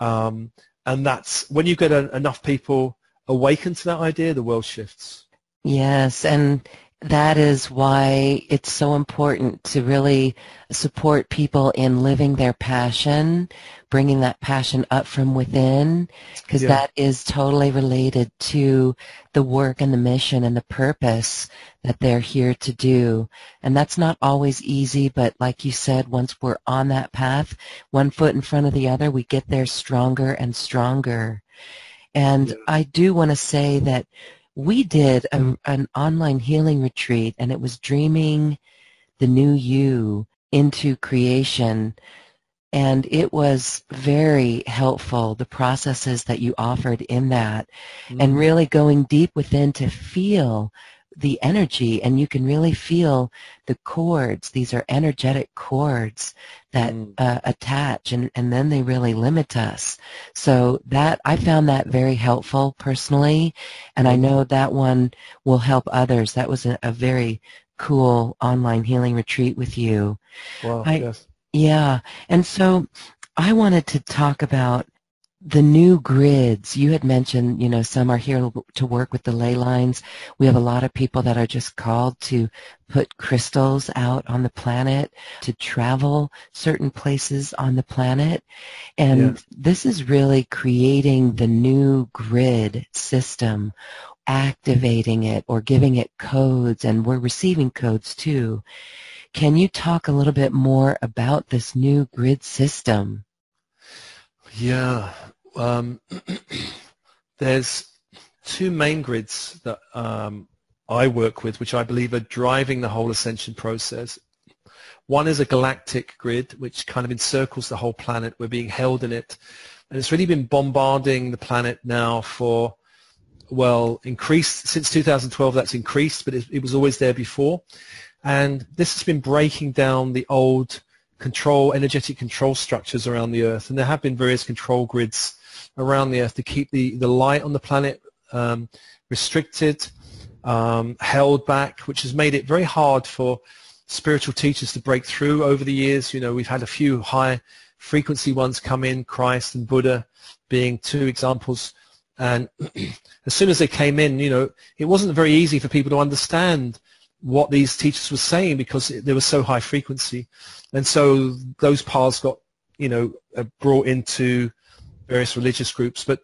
Um, And that's when you get a, enough people awakened to that idea, the world shifts. Yes, and that is why it's so important to really support people in living their passion, bringing that passion up from within, because yeah. that is totally related to the work and the mission and the purpose that they're here to do. And that's not always easy, but like you said, once we're on that path, one foot in front of the other, we get there stronger and stronger. And yeah. I do want to say that we did a, an online healing retreat, and it was Dreaming the New You into Creation, and it was very helpful, the processes that you offered in that, mm-hmm. and really going deep within to feel the energy, and you can really feel the cords. These are energetic cords that mm. uh, attach, and, and then they really limit us. So that, I found that very helpful personally, and I know that one will help others. That was a, a very cool online healing retreat with you. Wow, I, yes. Yeah, and so I wanted to talk about the new grids. You had mentioned, you know, some are here to work with the ley lines. We have a lot of people that are just called to put crystals out on the planet, to travel certain places on the planet. And yeah. this is really creating the new grid system, activating it or giving it codes, and we're receiving codes too. Can you talk a little bit more about this new grid system? Yeah. Um, there's two main grids that um, I work with, which I believe are driving the whole ascension process. One is a galactic grid, which kind of encircles the whole planet. We're being held in it, and it's really been bombarding the planet now for, well, increased since two thousand twelve. That's increased, but it, it was always there before, and this has been breaking down the old control, energetic control structures around the Earth, and there have been various control grids around the Earth to keep the, the light on the planet um, restricted, um, held back, which has made it very hard for spiritual teachers to break through over the years. You know, we've had a few high frequency ones come in, Christ and Buddha being two examples. And as soon as they came in, you know, it wasn't very easy for people to understand what these teachers were saying because they were so high frequency. And so those paths got, you know, brought into various religious groups. But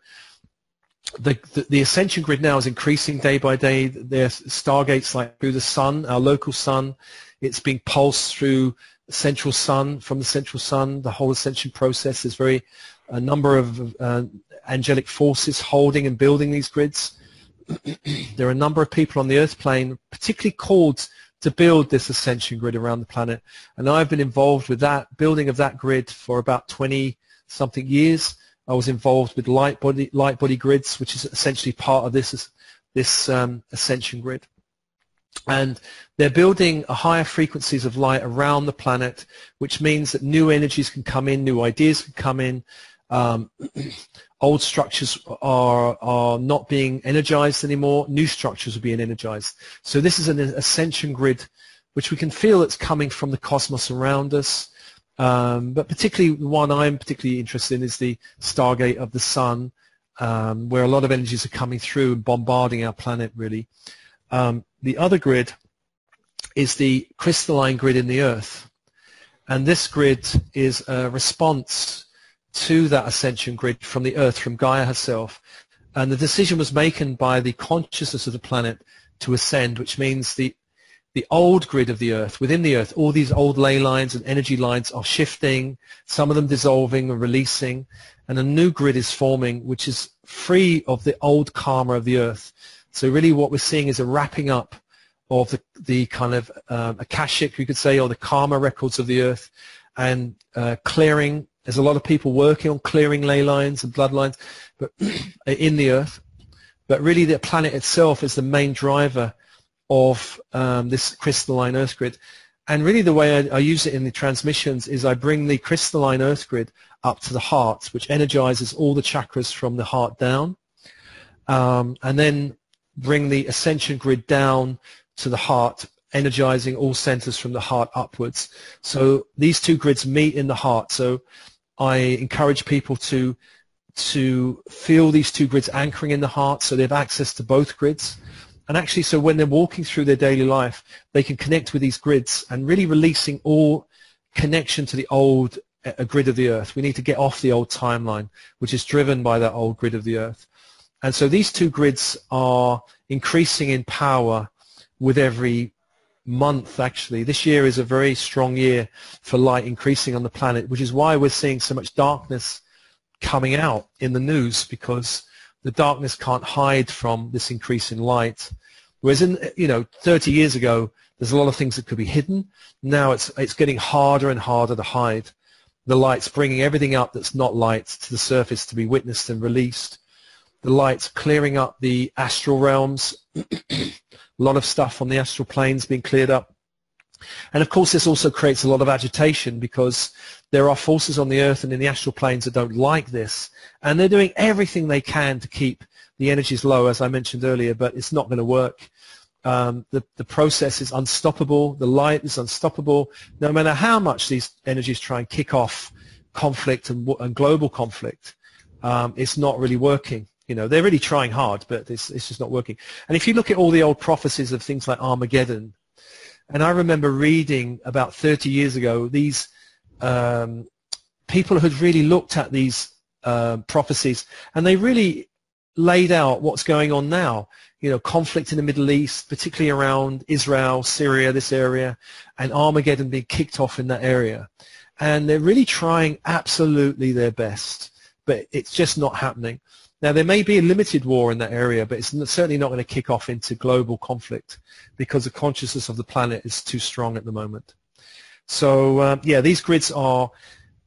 the, the, the ascension grid now is increasing day by day. There's stargates like through the sun, our local sun. It's being pulsed through central sun, from the central sun. The whole ascension process is very, a number of uh, angelic forces holding and building these grids. There are a number of people on the earth plane particularly called to build this ascension grid around the planet, and I've been involved with that building of that grid for about twenty something years. I was involved with light body light body grids, which is essentially part of this this um, ascension grid, and they're building a higher frequencies of light around the planet, which means that new energies can come in, new ideas can come in. Um, old structures are are not being energized anymore. New structures are being energized. So this is an ascension grid, which we can feel it's coming from the cosmos around us. Um, but particularly the one I'm particularly interested in is the Stargate of the Sun, um, where a lot of energies are coming through and bombarding our planet. Really, um, the other grid is the crystalline grid in the Earth, and this grid is a response to that ascension grid from the Earth, from Gaia herself. And the decision was made by the consciousness of the planet to ascend, which means the the old grid of the Earth, within the Earth, all these old ley lines and energy lines are shifting, some of them dissolving and releasing, and a new grid is forming, which is free of the old karma of the Earth. So really what we're seeing is a wrapping up of the, the kind of um, Akashic, you could say, or the karma records of the Earth, and uh, clearing. There's a lot of people working on clearing ley lines and bloodlines, but in the Earth. But really, the planet itself is the main driver of um, this crystalline Earth grid. And really, the way I, I use it in the transmissions is I bring the crystalline Earth grid up to the heart, which energizes all the chakras from the heart down, um, and then bring the ascension grid down to the heart, energizing all centers from the heart upwards. So these two grids meet in the heart. So I encourage people to to feel these two grids anchoring in the heart, so they have access to both grids. And actually, so when they're walking through their daily life, they can connect with these grids and really releasing all connection to the old uh, grid of the Earth. We need to get off the old timeline, which is driven by that old grid of the Earth. And so these two grids are increasing in power with every month. Actually, this year is a very strong year for light increasing on the planet, which is why we're seeing so much darkness coming out in the news, because the darkness can't hide from this increase in light. Whereas in, you know, thirty years ago, there's a lot of things that could be hidden. Now it's it's getting harder and harder to hide. The light's bringing everything up that's not light to the surface to be witnessed and released. The light's clearing up the astral realms. A lot of stuff on the astral planes being cleared up. And of course this also creates a lot of agitation, because there are forces on the Earth and in the astral planes that don't like this, and they're doing everything they can to keep the energies low, as I mentioned earlier, but it's not going to work. Um, the, the process is unstoppable. The light is unstoppable, no matter how much these energies try and kick off conflict and, and global conflict. Um, it's not really working. You know, they're really trying hard, but it's, it's just not working. And if you look at all the old prophecies of things like Armageddon, and I remember reading about thirty years ago, these um, people had really looked at these uh, prophecies, and they really laid out what's going on now. You know, conflict in the Middle East, particularly around Israel, Syria, this area, and Armageddon being kicked off in that area. And they're really trying absolutely their best, but it's just not happening. Now, there may be a limited war in that area, but it's certainly not going to kick off into global conflict, because the consciousness of the planet is too strong at the moment. So, um, yeah, these grids are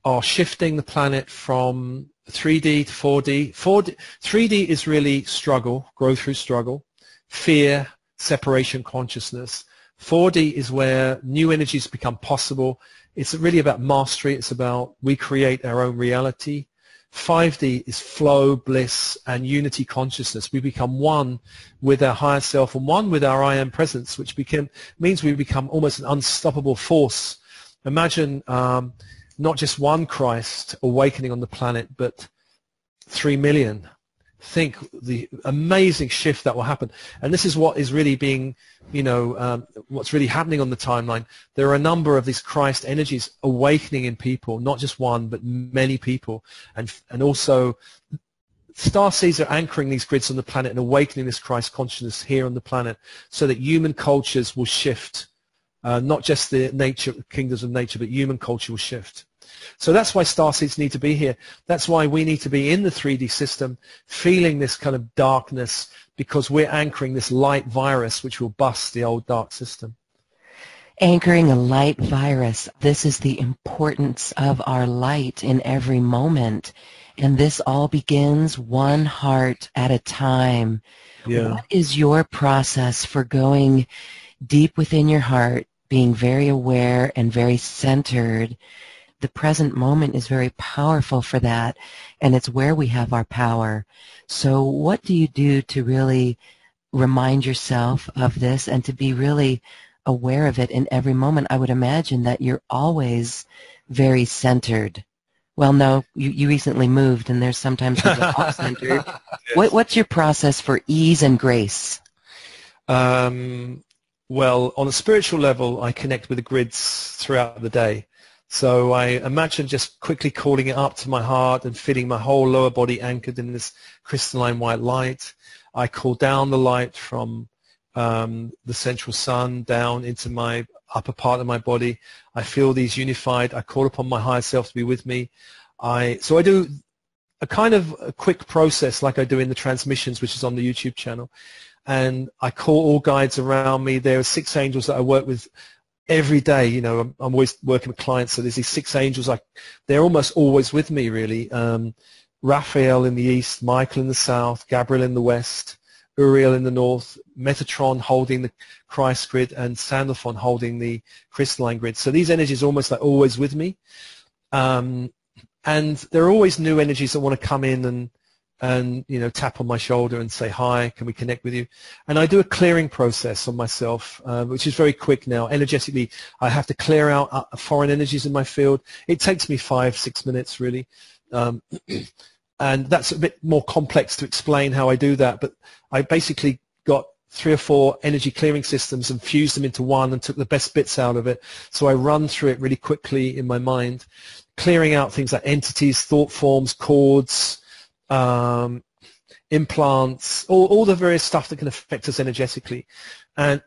are shifting the planet from three D to four D. four D. three D is really struggle, growth through struggle, fear, separation consciousness. four D is where new energies become possible. It's really about mastery. It's about we create our own reality. five D is flow, bliss, and unity consciousness. We become one with our higher self and one with our I am presence, which became, means we become almost an unstoppable force. Imagine um, not just one Christ awakening on the planet, but three million. Think the amazing shift that will happen. And this is what is really being, you know, um, what's really happening on the timeline. There are a number of these Christ energies awakening in people, not just one, but many people. And, and also star seeds are anchoring these grids on the planet and awakening this Christ consciousness here on the planet so that human cultures will shift, uh, not just the nature, kingdoms of nature, but human culture will shift. So that's why starseeds need to be here. That's why we need to be in the three D system, feeling this kind of darkness, because we're anchoring this light virus which will bust the old dark system. Anchoring a light virus. This is the importance of our light in every moment. And this all begins one heart at a time. Yeah. What is your process for going deep within your heart, being very aware and very centered? The present moment is very powerful for that, and it's where we have our power. So what do you do to really remind yourself of this and to be really aware of it in every moment? I would imagine that you're always very centered. Well, no, you, you recently moved, and there's sometimes people off-centered. What, what's your process for ease and grace? Um, well, on a spiritual level, I connect with the grids throughout the day. So I imagine just quickly calling it up to my heart and feeling my whole lower body anchored in this crystalline white light. I call down the light from um, the central sun down into my upper part of my body. I feel these unified. I call upon my higher self to be with me. I So I do a kind of a quick process like I do in the transmissions, which is on the YouTube channel. And I call all guides around me. There are six angels that I work with every day. You know, I'm, I'm always working with clients, so there's these six angels. I, they're almost always with me, really. Um, Raphael in the east, Michael in the south, Gabriel in the west, Uriel in the north, Metatron holding the Christ grid, and Sandalphon holding the crystalline grid. So these energies are almost like always with me. Um, and there are always new energies that want to come in and, and, you know, tap on my shoulder and say, hi, can we connect with you? And I do a clearing process on myself, uh, which is very quick now. Energetically, I have to clear out uh, foreign energies in my field. It takes me five, six minutes, really. Um, and that's a bit more complex to explain how I do that. But I basically got three or four energy clearing systems and fused them into one and took the best bits out of it. So I run through it really quickly in my mind, clearing out things like entities, thought forms, cords, Um, implants, all, all the various stuff that can affect us energetically. And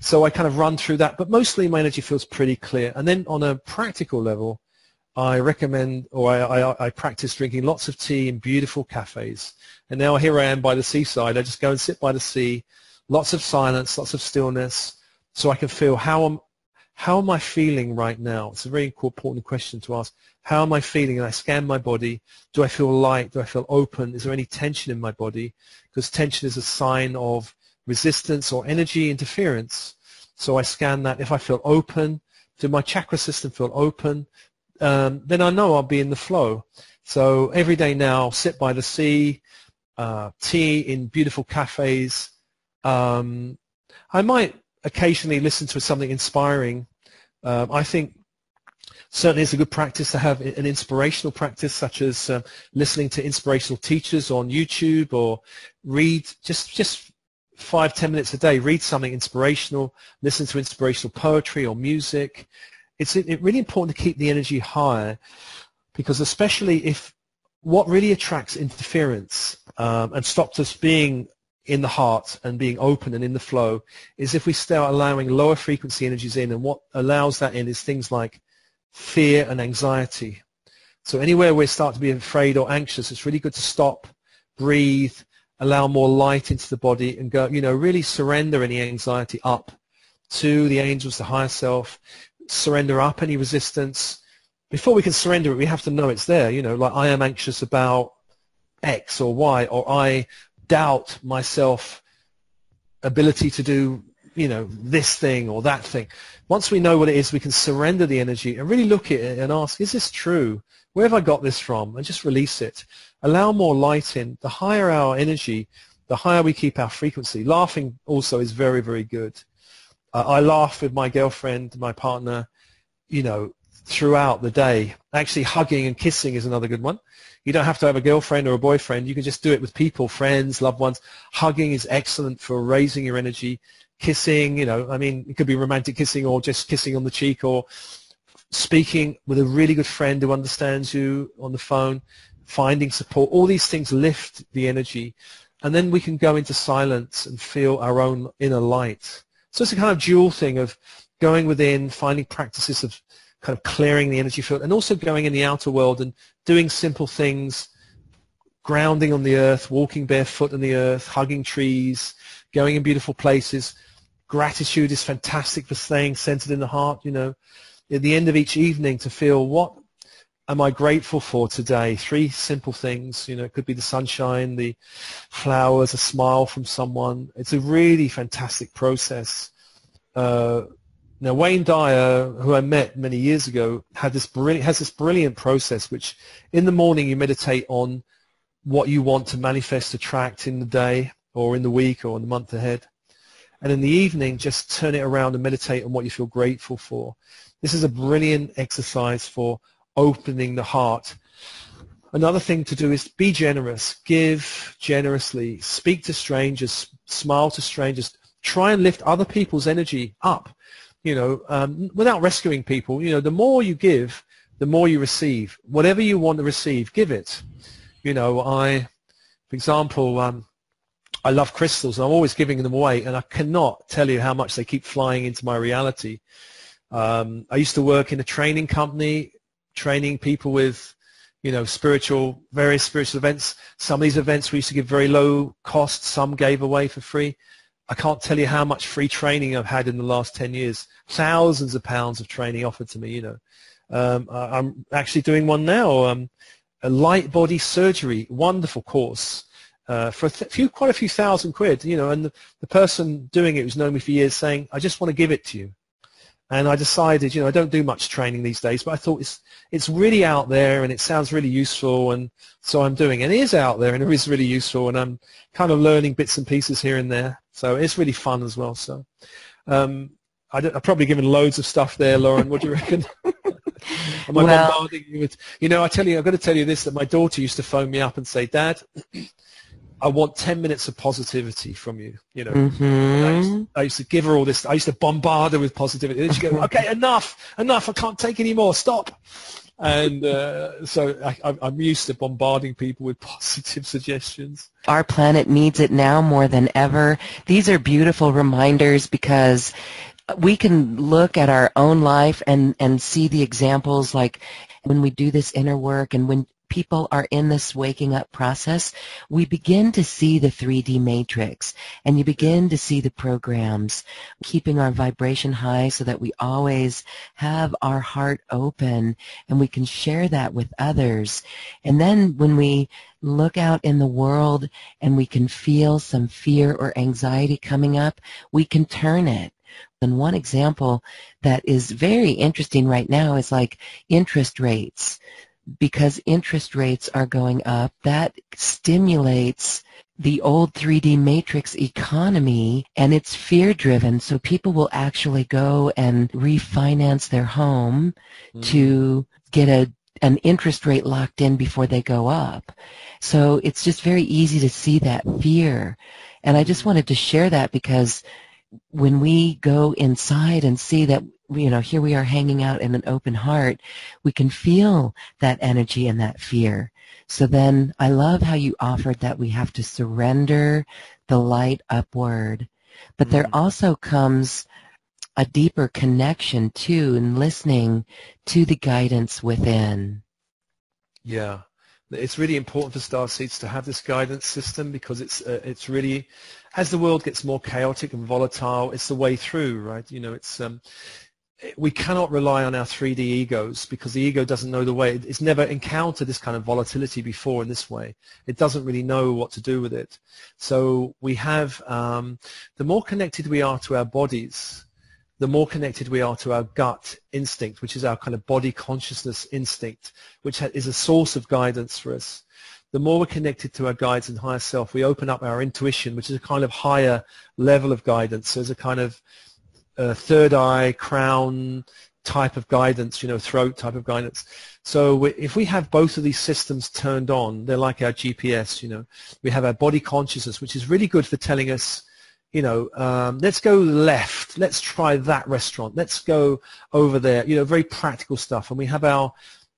so I kind of run through that, but mostly my energy feels pretty clear. And then on a practical level, I recommend, or I, I, I practice drinking lots of tea in beautiful cafes. And now here I am by the seaside. I just go and sit by the sea, lots of silence, lots of stillness, so I can feel how I'm, how am I feeling right now? It's a very important question to ask. How am I feeling? And I scan my body. Do I feel light? Do I feel open? Is there any tension in my body? Because tension is a sign of resistance or energy interference. So I scan that. If I feel open, do my chakra system feel open? Um, then I know I'll be in the flow. So every day now, sit by the sea, uh, tea in beautiful cafes. Um, I might occasionally listen to something inspiring. Um, I think certainly it's a good practice to have an inspirational practice, such as uh, listening to inspirational teachers on YouTube, or read just just five, ten minutes a day, read something inspirational, listen to inspirational poetry or music. It's it really important to keep the energy higher, because especially if what really attracts interference um, and stops us being in the heart and being open and in the flow is if we start allowing lower frequency energies in. And what allows that in is things like fear and anxiety. So anywhere we start to be afraid or anxious, it's really good to stop, breathe, allow more light into the body, and go, you know, really surrender any anxiety up to the angels, the higher self, surrender up any resistance. Before we can surrender it, we have to know it's there, you know, like I am anxious about X or Y, or I doubt myself ability to do you know, this thing or that thing. Once we know what it is, we can surrender the energy and really look at it and ask, is this true? Where have I got this from? And just release it. Allow more light in. The higher our energy, the higher we keep our frequency. Laughing also is very, very good. Uh, I laugh with my girlfriend, my partner, you know, throughout the day. Actually, hugging and kissing is another good one. You don't have to have a girlfriend or a boyfriend. You can just do it with people, friends, loved ones. Hugging is excellent for raising your energy. Kissing, you know, I mean, it could be romantic kissing or just kissing on the cheek, or speaking with a really good friend who understands you on the phone, finding support. All these things lift the energy. And then we can go into silence and feel our own inner light. So it's a kind of dual thing of going within, finding practices of kind of clearing the energy field, and also going in the outer world and doing simple things, grounding on the earth, walking barefoot on the earth, hugging trees, going in beautiful places. Gratitude is fantastic for staying centered in the heart, you know. At the end of each evening, to feel, what am I grateful for today? Three simple things, you know. It could be the sunshine, the flowers, a smile from someone. It's a really fantastic process. Uh, Now, Wayne Dyer, who I met many years ago, had this brilliant, has this brilliant process, which in the morning you meditate on what you want to manifest, attract in the day or in the week or in the month ahead. And in the evening, just turn it around and meditate on what you feel grateful for. This is a brilliant exercise for opening the heart. Another thing to do is be generous. Give generously. Speak to strangers. Smile to strangers. Try and lift other people's energy up. You know, um, without rescuing people, you know, the more you give, the more you receive. Whatever you want to receive, give it. You know, I, for example, um, I love crystals, and I'm always giving them away, and I cannot tell you how much they keep flying into my reality. Um, I used to work in a training company, training people with, you know, spiritual, various spiritual events. Some of these events we used to give very low cost, some gave away for free. I can't tell you how much free training I've had in the last ten years. Thousands of pounds of training offered to me, you know. Um, I'm actually doing one now, um, a light body surgery, wonderful course, uh, for a few, quite a few thousand quid, you know. And the, the person doing it, who's known me for years, saying, I just want to give it to you. And I decided, you know, I don't do much training these days, but I thought it's, it's really out there and it sounds really useful, and so I'm doing it. And it is out there and it is really useful, and I'm kind of learning bits and pieces here and there. So it's really fun as well. So um, I I've probably given loads of stuff there, Lauren. What do you reckon? Am I well, bombarding you with? You know, I tell you, I've got to tell you this: that my daughter used to phone me up and say, "Dad, I want ten minutes of positivity from you." You know, mm-hmm. I, used to, I used to give her all this. I used to bombard her with positivity. And then she'd go, "Okay, enough, enough. I can't take any more. Stop." And uh, so I, I'm used to bombarding people with positive suggestions. Our planet needs it now more than ever. These are beautiful reminders, because we can look at our own life and, and see the examples, like when we do this inner work and when people are in this waking up process, we begin to see the three D matrix, and you begin to see the programs, keeping our vibration high so that we always have our heart open and we can share that with others. And then when we look out in the world and we can feel some fear or anxiety coming up, we can turn it. And one example that is very interesting right now is like interest rates. Because interest rates are going up, that stimulates the old three D matrix economy, and it's fear-driven. So people will actually go and refinance their home mm. to get a, an interest rate locked in before they go up. So it's just very easy to see that fear. And I just wanted to share that, because when we go inside and see that, you know, here we are hanging out in an open heart, we can feel that energy and that fear. So then I love how you offered that we have to surrender the light upward. But mm-hmm. there also comes a deeper connection, too, in listening to the guidance within. Yeah. It's really important for starseeds to have this guidance system, because it's uh, it's really, as the world gets more chaotic and volatile, it's the way through, right? You know, it's um, we cannot rely on our three D egos, because the ego doesn't know the way. It's never encountered this kind of volatility before in this way. It doesn't really know what to do with it. So we have, um, the more connected we are to our bodies, the more connected we are to our gut instinct, which is our kind of body consciousness instinct, which is a source of guidance for us. The more we're connected to our guides and higher self, we open up our intuition, which is a kind of higher level of guidance. So there's a kind of Uh, third eye, crown type of guidance, you know, throat type of guidance. So we, if we have both of these systems turned on, they're like our G P S, you know. We have our body consciousness, which is really good for telling us, you know, um, let's go left, let's try that restaurant, let's go over there, you know, very practical stuff. And we have our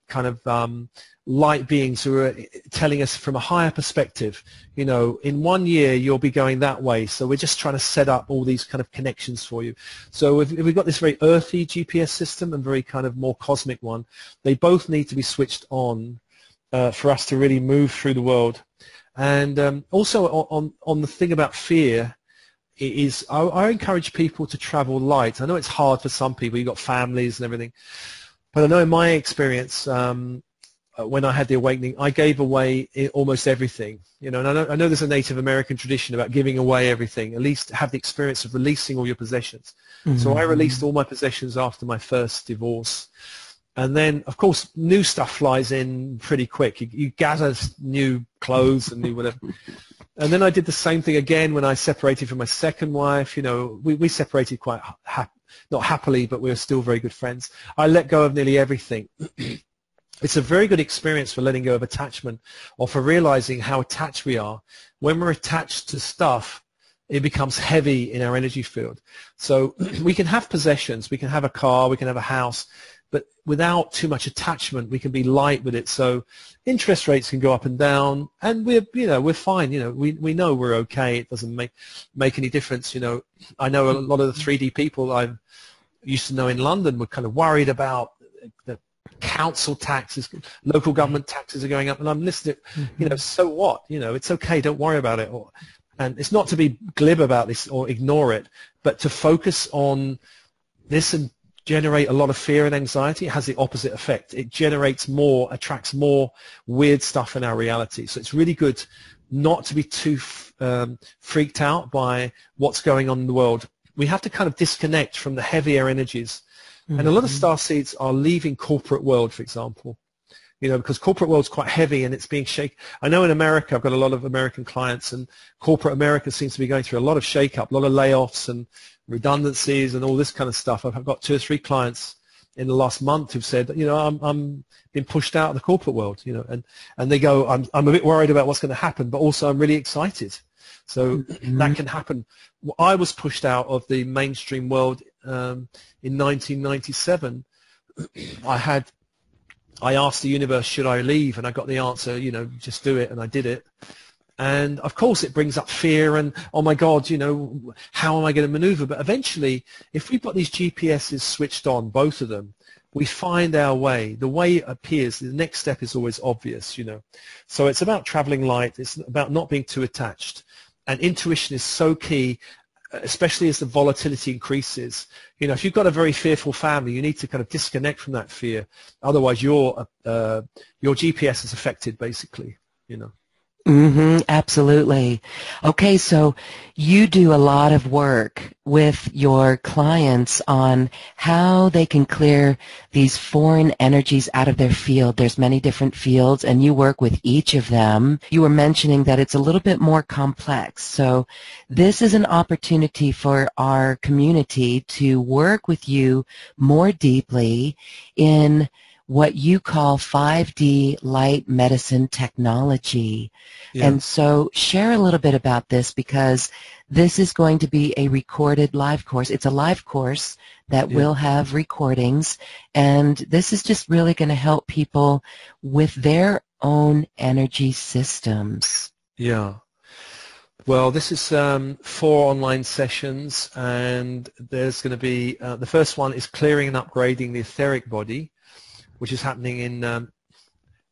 kind of um, light beings who are telling us from a higher perspective, you know, in one year you'll be going that way. So we're just trying to set up all these kind of connections for you. So if, if we've got this very earthy G P S system and very kind of more cosmic one, they both need to be switched on uh, for us to really move through the world. And um, also on, on the thing about fear, is I, I encourage people to travel light. I know it's hard for some people, you've got families and everything. But I know in my experience, um, when I had the awakening, I gave away almost everything. You know, and I know, I know there's a Native American tradition about giving away everything, at least have the experience of releasing all your possessions. Mm-hmm. So I released all my possessions after my first divorce. And then, of course, new stuff flies in pretty quick. You, you gather new clothes and new whatever. And then I did the same thing again when I separated from my second wife. You know, we, we separated quite happily. Not happily, but we were still very good friends. I let go of nearly everything. It's a very good experience for letting go of attachment, or for realizing how attached we are. When we're attached to stuff, it becomes heavy in our energy field. So we can have possessions, we can have a car, we can have a house, but without too much attachment, we can be light with it. So interest rates can go up and down, and we're, you know, we're fine. You know, we, we know we're okay. It doesn't make, make any difference. You know, I know a lot of the three D people I used to know in London were kind of worried about the council taxes, local government taxes are going up, and I'm listening, you know, so what? You know, it's okay. Don't worry about it. Or, and it's not to be glib about this or ignore it, but to focus on this and generate a lot of fear and anxiety. It has the opposite effect. It generates more, attracts more weird stuff in our reality. So it's really good not to be too um, freaked out by what's going on in the world. We have to kind of disconnect from the heavier energies. Mm-hmm. And a lot of starseeds are leaving corporate world, for example, you know, because corporate world's quite heavy and it's being shaken. I know in America, I've got a lot of American clients, and corporate America seems to be going through a lot of shake-up, a lot of layoffs and redundancies and all this kind of stuff. I've got two or three clients in the last month who've said, you know, I'm, I'm being pushed out of the corporate world, you know, and, and they go, I'm, I'm a bit worried about what's going to happen, but also I'm really excited. So mm-hmm. that can happen. I was pushed out of the mainstream world um, in nineteen ninety-seven. I had, I asked the universe, should I leave? And I got the answer, you know, just do it. And I did it. And of course it brings up fear and, oh my God, you know, how am I going to maneuver? But eventually, if we've got these G P Ses switched on, both of them, we find our way. The way appears, the next step is always obvious, you know. So it's about traveling light. It's about not being too attached. And intuition is so key, especially as the volatility increases. You know, if you've got a very fearful family, you need to kind of disconnect from that fear. Otherwise, your, uh, your G P S is affected, basically, you know. Mm-hmm, absolutely. Okay, so you do a lot of work with your clients on how they can clear these foreign energies out of their field. There's many different fields, and you work with each of them. You were mentioning that it's a little bit more complex. So this is an opportunity for our community to work with you more deeply in what you call five D light medicine technology. Yeah. And so share a little bit about this, because this is going to be a recorded live course. It's a live course that yeah. will have recordings, and this is just really going to help people with their own energy systems. Yeah. Well, this is um, four online sessions, and there's going to be, uh, the first one is clearing and upgrading the etheric body, which is happening in um,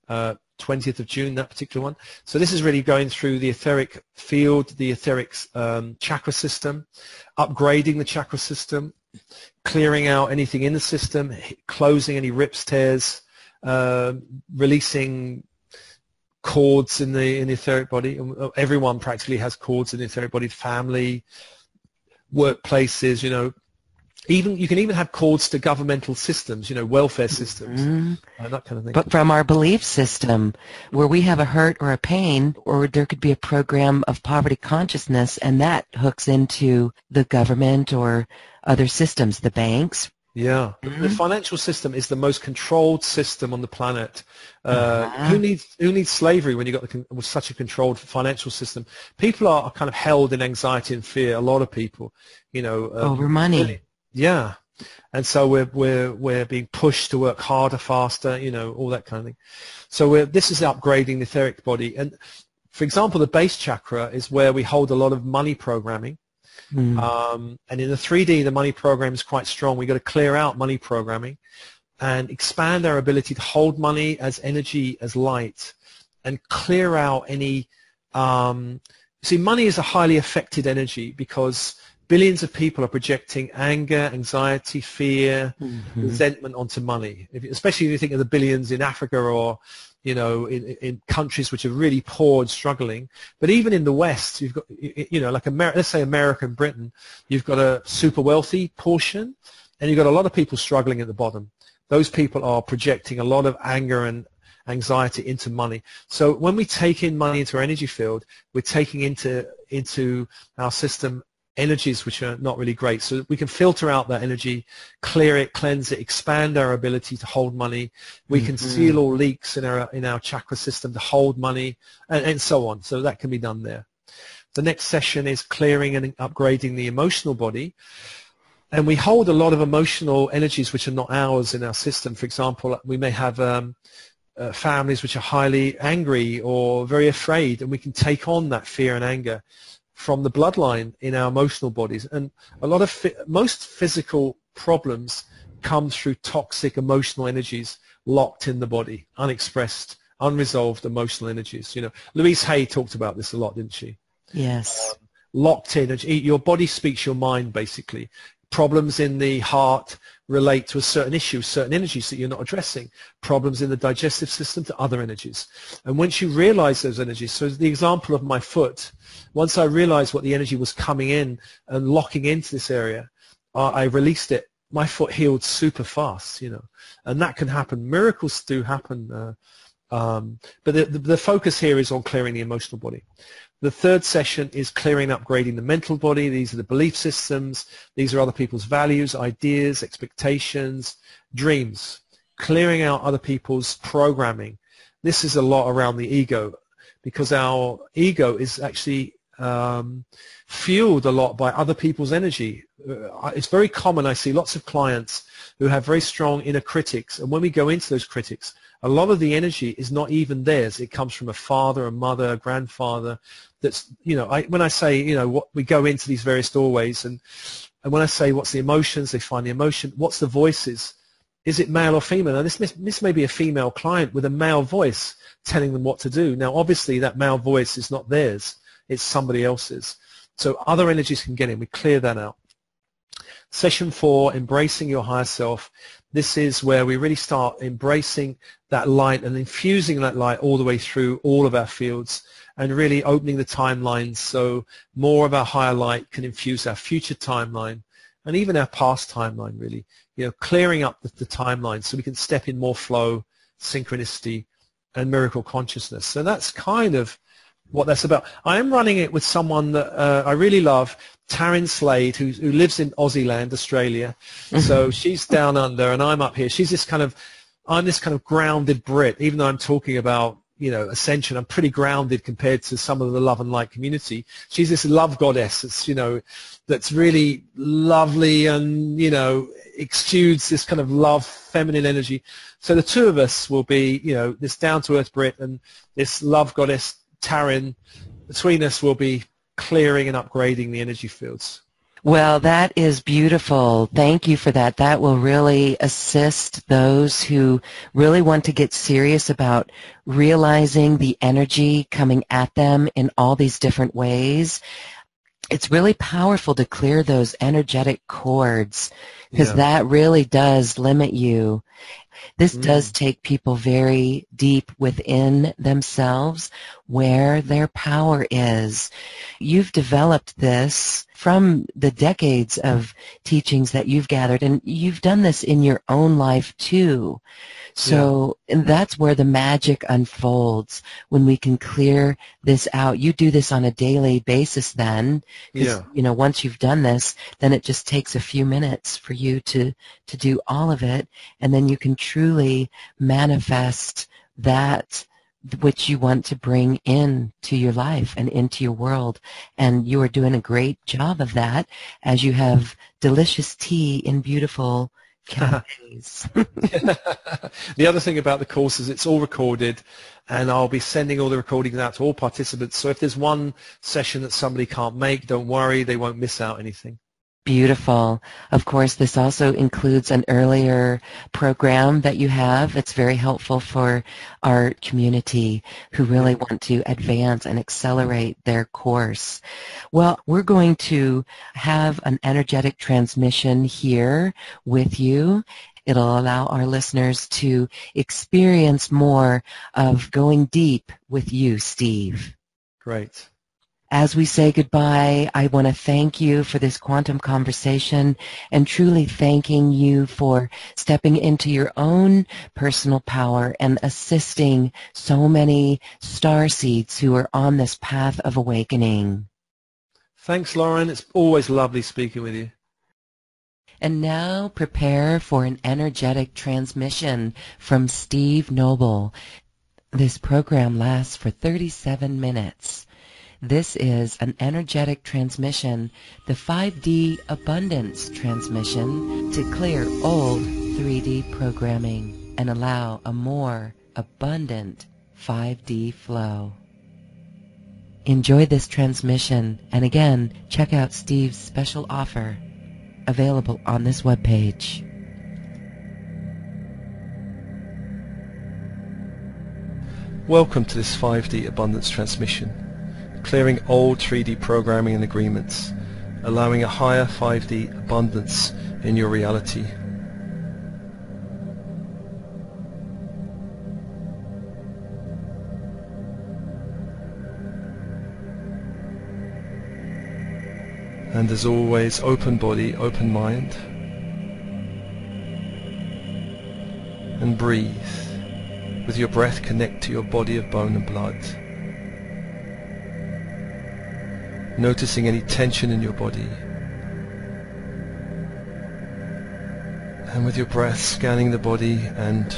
uh, twentieth of June, that particular one. So this is really going through the etheric field, the etheric um, chakra system, upgrading the chakra system, clearing out anything in the system, closing any rips, tears, uh, releasing cords in the in the etheric body. Everyone practically has cords in the etheric body. Family, workplaces, you know. Even you can even have cords to governmental systems, you know, welfare systems, mm-hmm. uh, that kind of thing. But from our belief system, where we have a hurt or a pain, or there could be a program of poverty consciousness, and that hooks into the government or other systems, the banks. Yeah, mm-hmm. The financial system is the most controlled system on the planet. Uh, uh-huh. Who needs who needs slavery when you got the, with such a controlled financial system? People are kind of held in anxiety and fear. A lot of people, you know, um, over money. Really, yeah, and so we're we're we're being pushed to work harder, faster, you know, all that kind of thing. So we're, this is upgrading the etheric body. And for example, the base chakra is where we hold a lot of money programming. Mm. Um, and in the three D, the money program is quite strong. We've got to clear out money programming and expand our ability to hold money as energy, as light, and clear out any. Um, see, money is a highly affected energy because billions of people are projecting anger, anxiety, fear, mm-hmm. resentment onto money, if, especially if you think of the billions in Africa or, you know, in, in countries which are really poor and struggling. But even in the West, you've got, you know, like America, let's say America and Britain, you've got a super wealthy portion and you've got a lot of people struggling at the bottom. Those people are projecting a lot of anger and anxiety into money. So when we take in money into our energy field, we're taking into into our system energies which are not really great, so we can filter out that energy, clear it, cleanse it, expand our ability to hold money. We mm-hmm. can seal all leaks in our in our chakra system to hold money, and, and so on. So that can be done there. The next session is clearing and upgrading the emotional body, and we hold a lot of emotional energies which are not ours in our system. For example, we may have um, uh, families which are highly angry or very afraid, and we can take on that fear and anger from the bloodline in our emotional bodies. And a lot of fi most physical problems come through toxic emotional energies locked in the body, unexpressed, unresolved emotional energies. You know, Louise Hay talked about this a lot, didn't she? Yes. Um, locked in. Your body speaks your mind, basically. Problems in the heart relate to a certain issue, certain energies that you're not addressing. Problems in the digestive system to other energies. And once you realize those energies, so the example of my foot, once I realized what the energy was coming in and locking into this area, uh, I released it. My foot healed super fast, you know, and that can happen. Miracles do happen. Uh, um, but the, the, the focus here is on clearing the emotional body. The third session is clearing and upgrading the mental body. These are the belief systems. These are other people's values, ideas, expectations, dreams. Clearing out other people's programming. This is a lot around the ego, because our ego is actually um, fueled a lot by other people's energy. It's very common. I see lots of clients who have very strong inner critics, and when we go into those critics, a lot of the energy is not even theirs. It comes from a father, a mother, a grandfather. That's, you know, I, when I say, you know, what, we go into these various doorways, and, and when I say what's the emotions, they find the emotion. What's the voices? Is it male or female? Now, this, this may be a female client with a male voice telling them what to do. Now, obviously, that male voice is not theirs. It's somebody else's. So other energies can get in. We clear that out. Session four, embracing your higher self. This is where we really start embracing that light and infusing that light all the way through all of our fields, and really opening the timelines so more of our higher light can infuse our future timeline and even our past timeline, really. You know, clearing up the, the timeline so we can step in more flow, synchronicity, and miracle consciousness. So that's kind of what that's about. I am running it with someone that uh, I really love, Taryn Slade, who, who lives in Aussie land, Australia. So she's down under and I'm up here. She's this kind of, I'm this kind of grounded Brit, even though I'm talking about, you know, ascension. I'm pretty grounded compared to some of the love and light community. She's this love goddess that's, you know, that's really lovely and, you know, exudes this kind of love, feminine energy. So the two of us will be, you know, this down-to-earth Brit and this love goddess Taryn. Between us will be clearing and upgrading the energy fields. Well, that is beautiful. Thank you for that. That will really assist those who really want to get serious about realizing the energy coming at them in all these different ways. it's really powerful to clear those energetic cords, because yeah. that really does limit you. This mm. does take people very deep within themselves, where their power is. You've developed this from the decades of teachings that you've gathered, and you've done this in your own life too. So yeah. and that's where the magic unfolds, when we can clear this out. You do this on a daily basis then. Yeah. You know, once you've done this, then it just takes a few minutes for you to, to do all of it, and then you can truly manifest that which you want to bring into your life and into your world. And you are doing a great job of that, as you have delicious tea in beautiful cafes. The other thing about the course is it's all recorded, and I'll be sending all the recordings out to all participants. So if there's one session that somebody can't make, don't worry, they won't miss out anything. Beautiful. Of course, this also includes an earlier program that you have that's very helpful for our community who really want to advance and accelerate their course. Well, we're going to have an energetic transmission here with you. It'll allow our listeners to experience more of going deep with you, Steve. Great. As we say goodbye, I want to thank you for this quantum conversation, and truly thanking you for stepping into your own personal power and assisting so many starseeds who are on this path of awakening. Thanks, Lauren. It's always lovely speaking with you. And now prepare for an energetic transmission from Steve Nobel. This program lasts for thirty-seven minutes. This is an energetic transmission, the five D abundance transmission, to clear old three D programming and allow a more abundant five D flow. Enjoy this transmission, and again, check out Steve's special offer available on this webpage. Welcome to this five D abundance transmission. Clearing old three D programming and agreements, allowing a higher five D abundance in your reality. And as always, open body, open mind. And breathe. With your breath, connect to your body of bone and blood. Noticing any tension in your body, and with your breath scanning the body and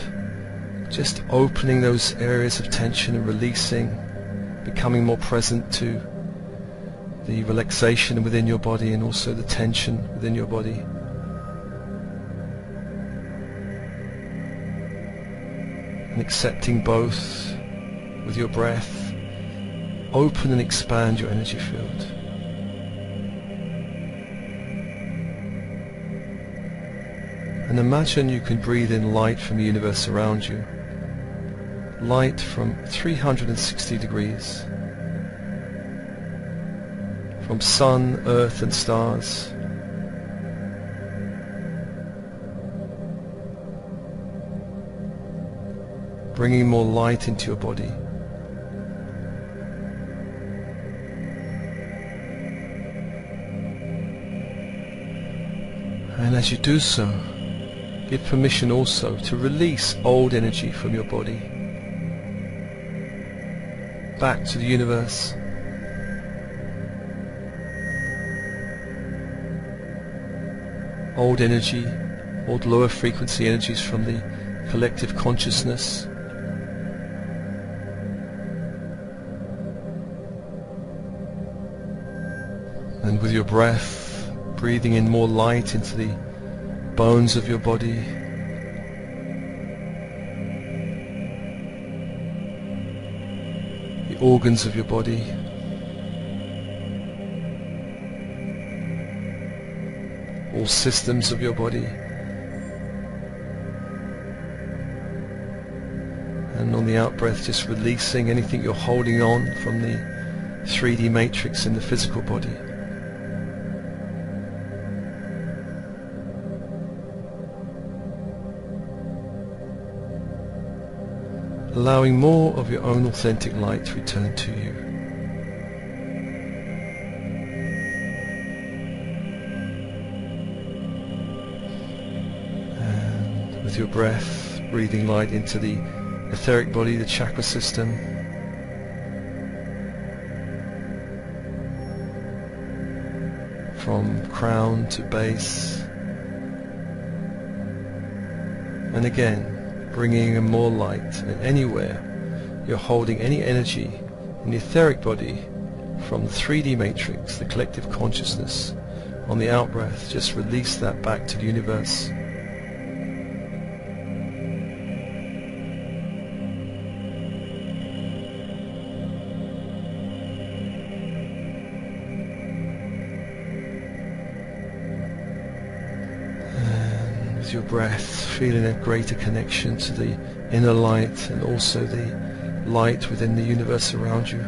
just opening those areas of tension and releasing, becoming more present to the relaxation within your body and also the tension within your body. And accepting both with your breath. Open and expand your energy field. And imagine you can breathe in light from the universe around you. Light from three hundred sixty degrees. From sun, earth and stars. Bringing more light into your body. And as you do so, give permission also to release old energy from your body back to the universe. Old energy, old lower frequency energies from the collective consciousness. And with your breath, breathing in more light into the bones of your body, the organs of your body, all systems of your body, and on the out-breath just releasing anything you're holding on from the three D matrix in the physical body. allowing more of your own authentic light to return to you. And with your breath, breathing light into the etheric body, the chakra system. From crown to base. And again, bringing in more light. And anywhere you're holding any energy in the etheric body from the three D matrix, the collective consciousness, on the out-breath, just release that back to the universe. Your breath, feeling a greater connection to the inner light and also the light within the universe around you.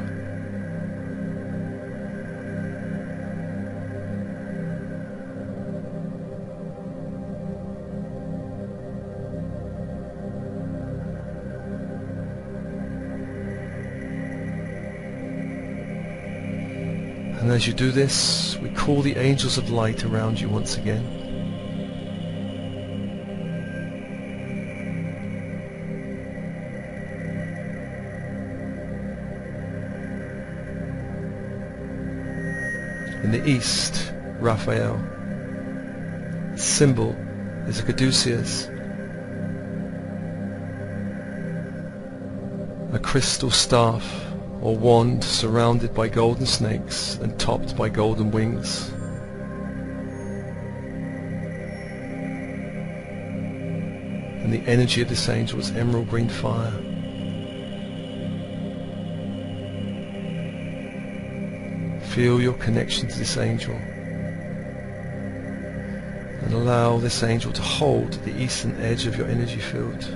And as you do this, we call the angels of light around you once again. In the east, Raphael. His symbol is a caduceus, a crystal staff or wand surrounded by golden snakes and topped by golden wings. And the energy of this angel is emerald green fire. Feel your connection to this angel and allow this angel to hold the eastern edge of your energy field.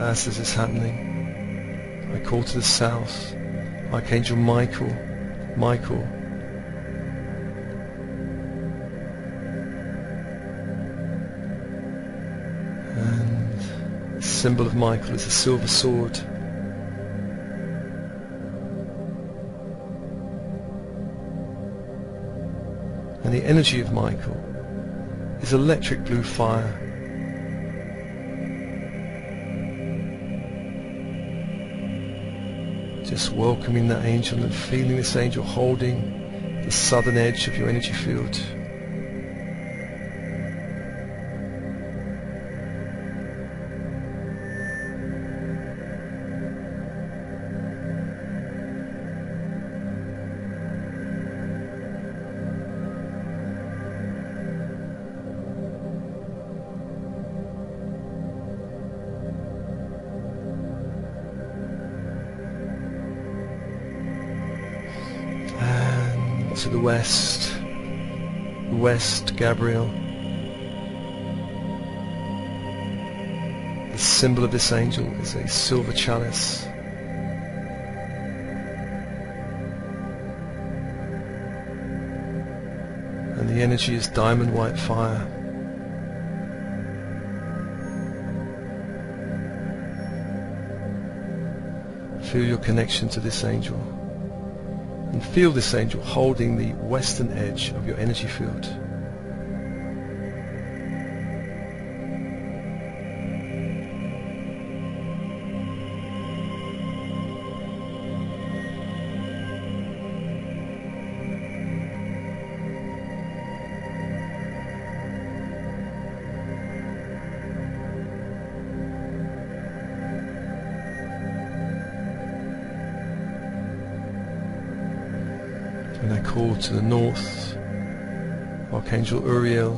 As this is happening, I call to the south, Archangel Michael, Michael. And the symbol of Michael is a silver sword. And the energy of Michael is electric blue fire. Just welcoming that angel and feeling this angel holding the southern edge of your energy field. To the west, West Gabriel. The symbol of this angel is a silver chalice. And the energy is diamond white fire. Feel your connection to this angel. And feel this angel holding the western edge of your energy field. And I call to the north, Archangel Uriel.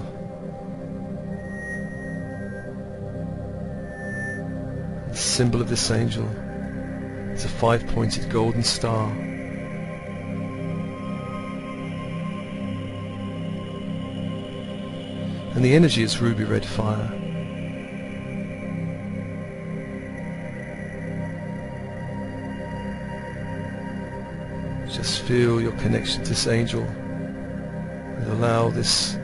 The symbol of this angel is a five-pointed golden star. and the energy is ruby red fire. Just feel your connection to this angel and allow this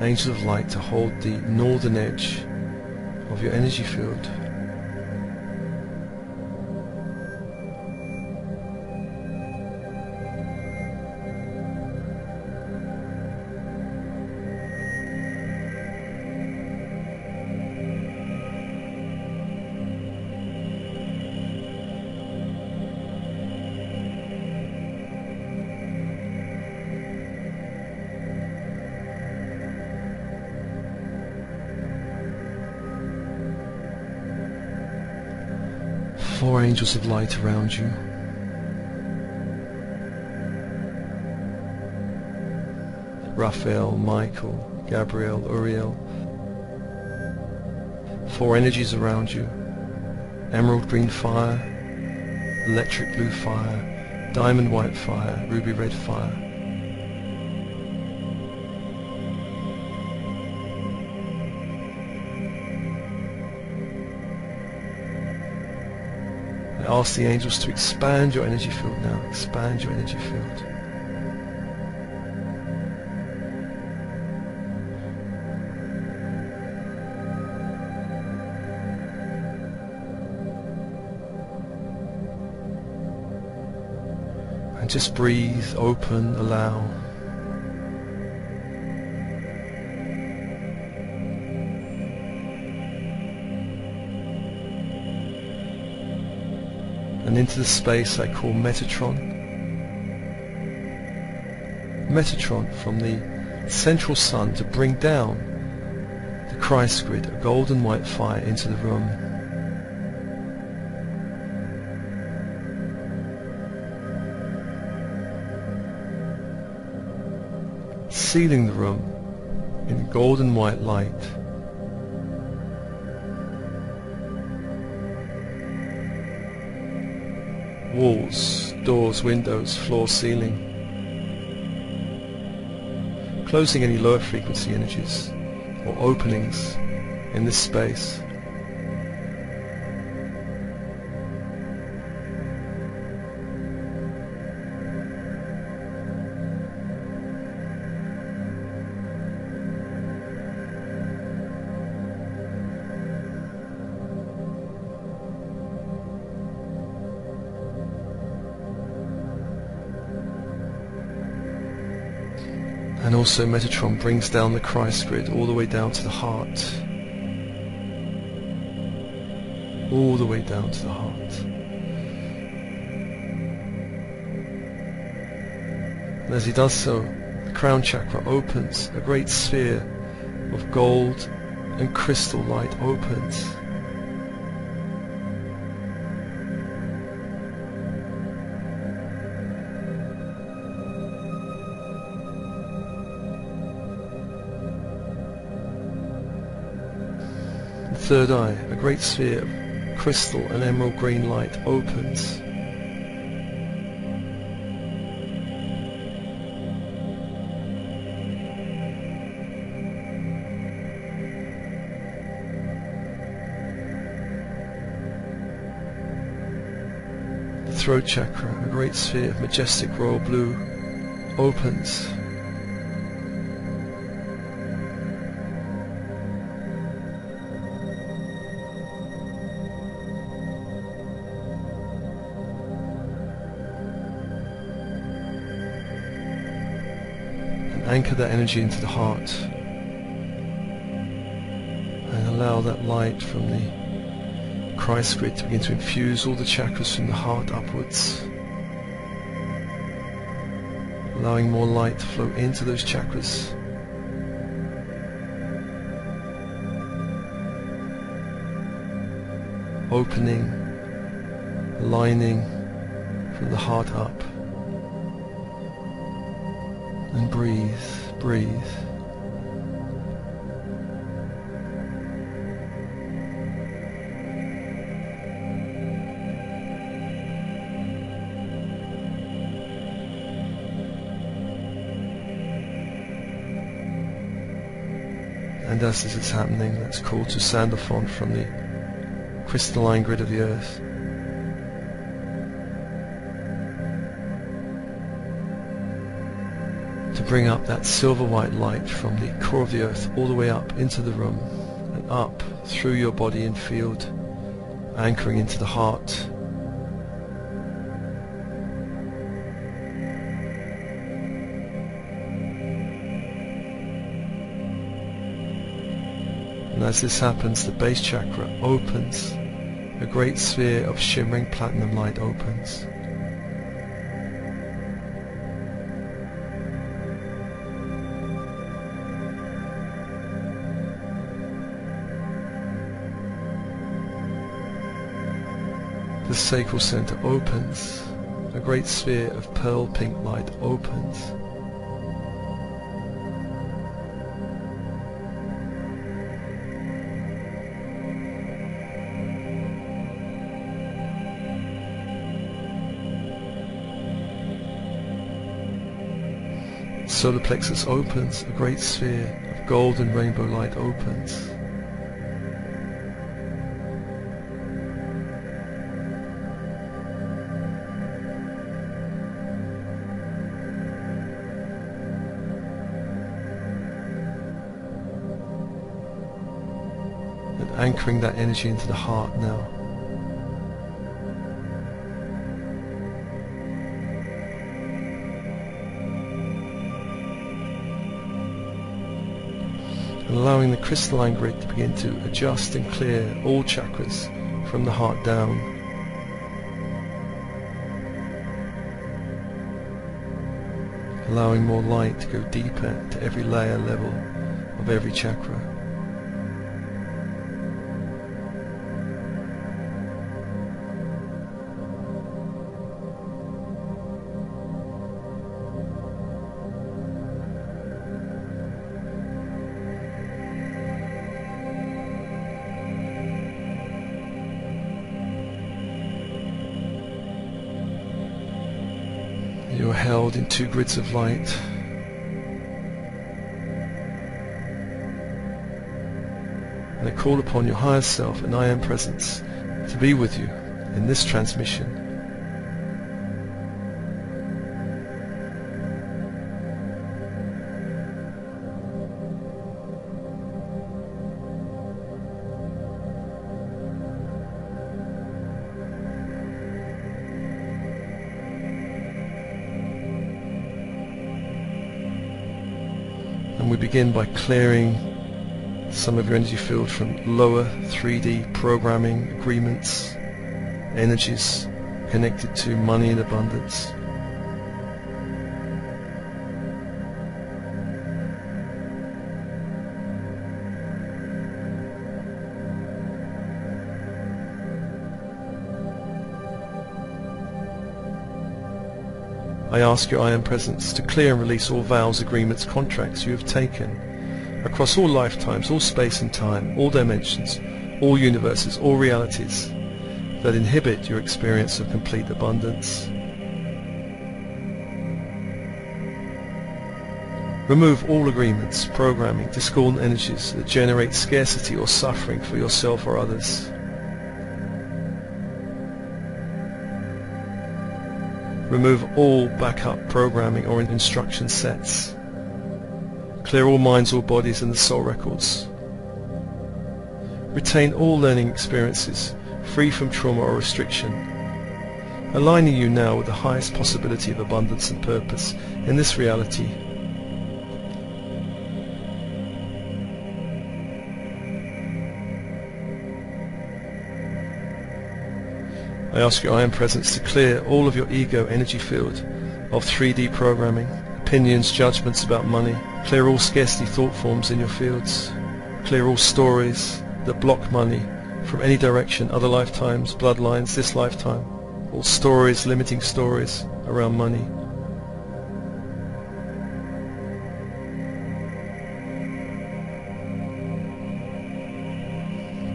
angel of light to hold the northern edge of your energy field. Four angels of light around you. Raphael, Michael, Gabriel, Uriel. Four energies around you. Emerald green fire, electric blue fire, diamond white fire, ruby red fire. Ask the angels to expand your energy field now. Expand your energy field. And just breathe, open, allow. And into the space I call Metatron. Metatron from the central sun to bring down the Christ grid, a golden white fire, into the room. Sealing the room in golden white light. Walls, doors, windows, floor, ceiling. Closing any lower frequency energies or openings in this space. And also Metatron brings down the Christ grid all the way down to the heart. All the way down to the heart. And as he does so, the crown chakra opens, a great sphere of gold and crystal light opens. Third eye, a great sphere of crystal and emerald green light opens. The throat chakra, a great sphere of majestic royal blue, opens. Anchor that energy into the heart and allow that light from the Christ grid to begin to infuse all the chakras from the heart upwards, allowing more light to flow into those chakras. Opening, aligning from the heart up. And breathe, breathe. And as this is happening, that's called to Sandalphon from the crystalline grid of the Earth. To bring up that silver-white light from the core of the Earth all the way up into the room and up through your body and field, anchoring into the heart. And as this happens, the base chakra opens, a great sphere of shimmering platinum light opens. The sacral center opens, a great sphere of pearl pink light opens. Solar plexus opens, a great sphere of gold and rainbow light opens. And anchoring that energy into the heart now. Allowing the crystalline grid to begin to adjust and clear all chakras from the heart down. Allowing more light to go deeper to every layer level of every chakra. You are held in two grids of light. And I call upon your higher self and I Am Presence to be with you in this transmission. Begin by clearing some of your energy field from lower three D programming, agreements, energies connected to money and abundance. I ask your I Am Presence to clear and release all vows, agreements, contracts you have taken across all lifetimes, all space and time, all dimensions, all universes, all realities that inhibit your experience of complete abundance. Remove all agreements, programming, discordant energies that generate scarcity or suffering for yourself or others. Remove all backup programming or instruction sets. Clear all minds, all bodies and the soul records. Retain all learning experiences, free from trauma or restriction, aligning you now with the highest possibility of abundance and purpose in this reality. I ask your I Am Presence to clear all of your ego energy field of three D programming, opinions, judgments about money. Clear all scarcity thought forms in your fields. Clear all stories that block money from any direction, other lifetimes, bloodlines, this lifetime. All stories, limiting stories around money.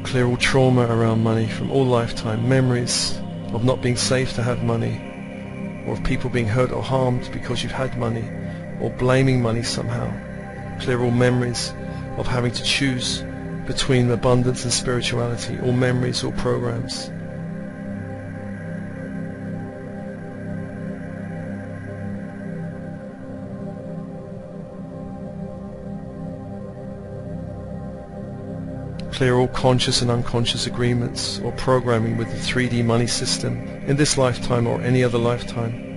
Clear all trauma around money from all lifetime memories of not being safe to have money, or of people being hurt or harmed because you've had money, or blaming money somehow. Clear all memories of having to choose between abundance and spirituality, or memories or programs. Clear all conscious and unconscious agreements or programming with the three D money system in this lifetime or any other lifetime.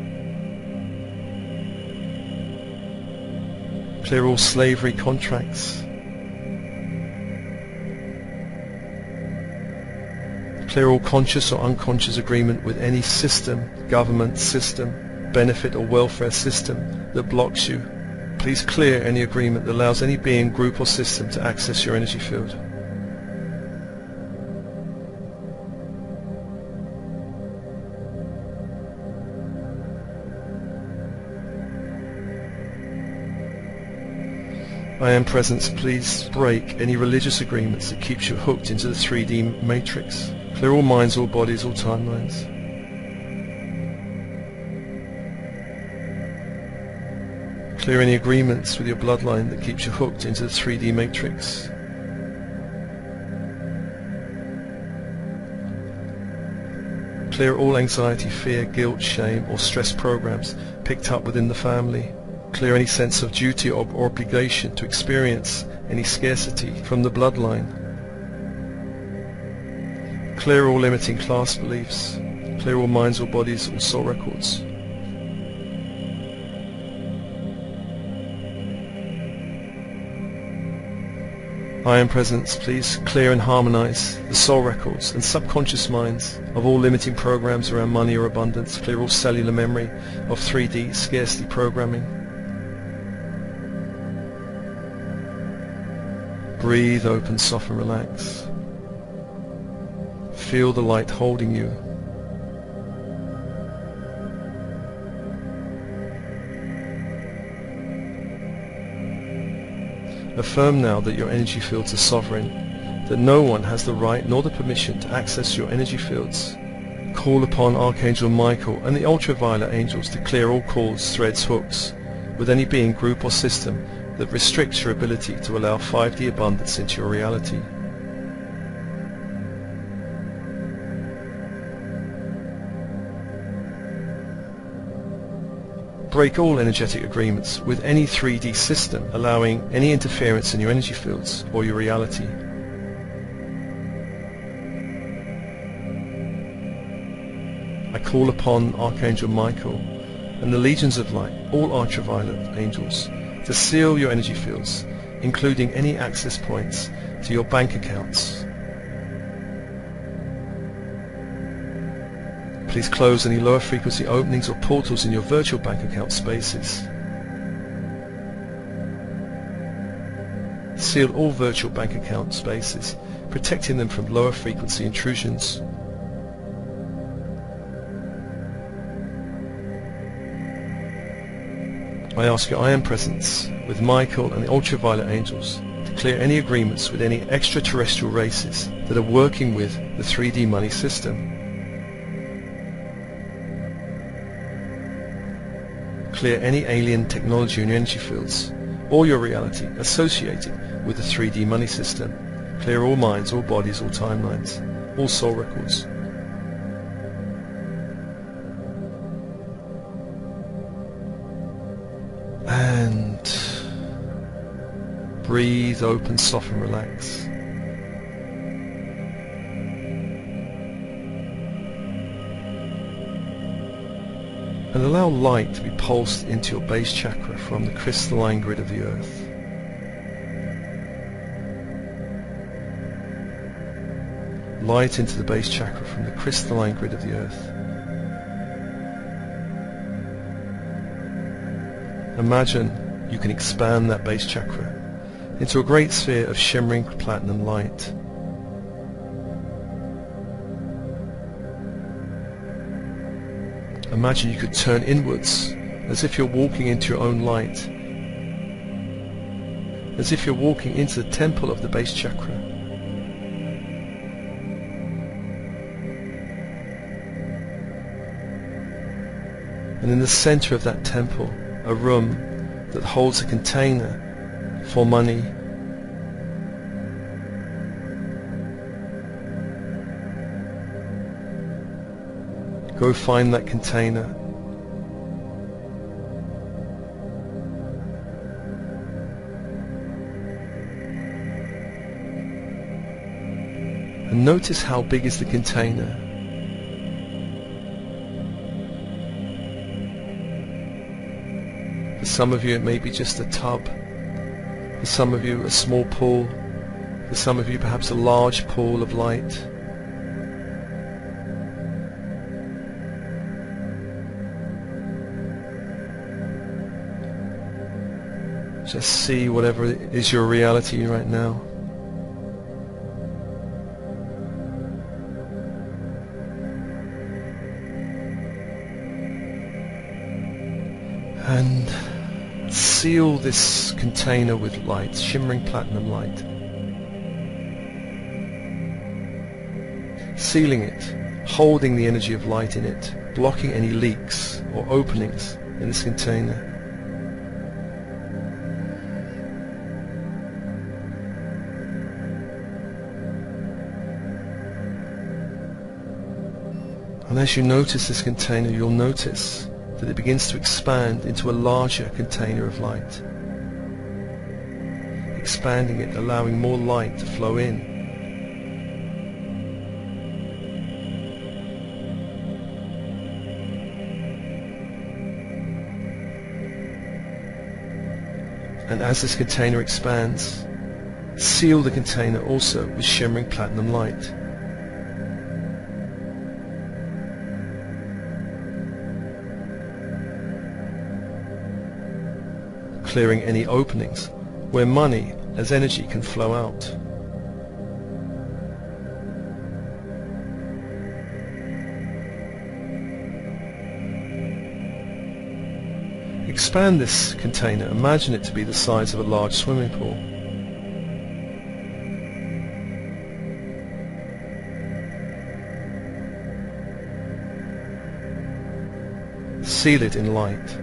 Clear all slavery contracts. Clear all conscious or unconscious agreement with any system, government system, benefit or welfare system that blocks you. Please clear any agreement that allows any being, group or system to access your energy field. I Am Presence, please break any religious agreements that keeps you hooked into the three D matrix. Clear all minds, all bodies, all timelines. Clear any agreements with your bloodline that keeps you hooked into the three D matrix. Clear all anxiety, fear, guilt, shame or stress programs picked up within the family. Clear any sense of duty or obligation to experience any scarcity from the bloodline. Clear all limiting class beliefs. Clear all minds or bodies or soul records. I Am Presence, please clear and harmonize the soul records and subconscious minds of all limiting programs around money or abundance. Clear all cellular memory of three D scarcity programming. Breathe, open, soften, relax. Feel the light holding you. Affirm now that your energy fields are sovereign, that no one has the right nor the permission to access your energy fields. Call upon Archangel Michael and the ultraviolet angels to clear all cords, threads, hooks with any being, group or system that restricts your ability to allow five D abundance into your reality. Break all energetic agreements with any three D system allowing any interference in your energy fields or your reality. I call upon Archangel Michael and the legions of light, all ultraviolet angels, to seal your energy fields, including any access points to your bank accounts. Please close any lower frequency openings or portals in your virtual bank account spaces. Seal all virtual bank account spaces, protecting them from lower frequency intrusions. I ask your I Am Presence with Michael and the ultraviolet angels to clear any agreements with any extraterrestrial races that are working with the three D money system. Clear any alien technology in your energy fields or your reality associated with the three D money system. Clear all minds, all bodies, all timelines, all soul records. Breathe, open, soften, relax. And allow light to be pulsed into your base chakra from the crystalline grid of the earth. Light into the base chakra from the crystalline grid of the earth. Imagine you can expand that base chakra into a great sphere of shimmering platinum light. Imagine you could turn inwards, as if you're walking into your own light, as if you're walking into the temple of the base chakra. And in the center of that temple, a room that holds a container for money, Go find that container. And notice how big is the container. For some of you it may be just a tub, for some of you a small pool, for some of you perhaps a large pool of light. Just see whatever is your reality right now. And seal this container with light, shimmering platinum light. Sealing it, holding the energy of light in it, blocking any leaks or openings in this container. And as you notice this container, you'll notice that it begins to expand into a larger container of light, expanding it, allowing more light to flow in. And as this container expands, seal the container also with shimmering platinum light. Clearing any openings where money as energy can flow out. Expand this container, imagine it to be the size of a large swimming pool. Seal it in light.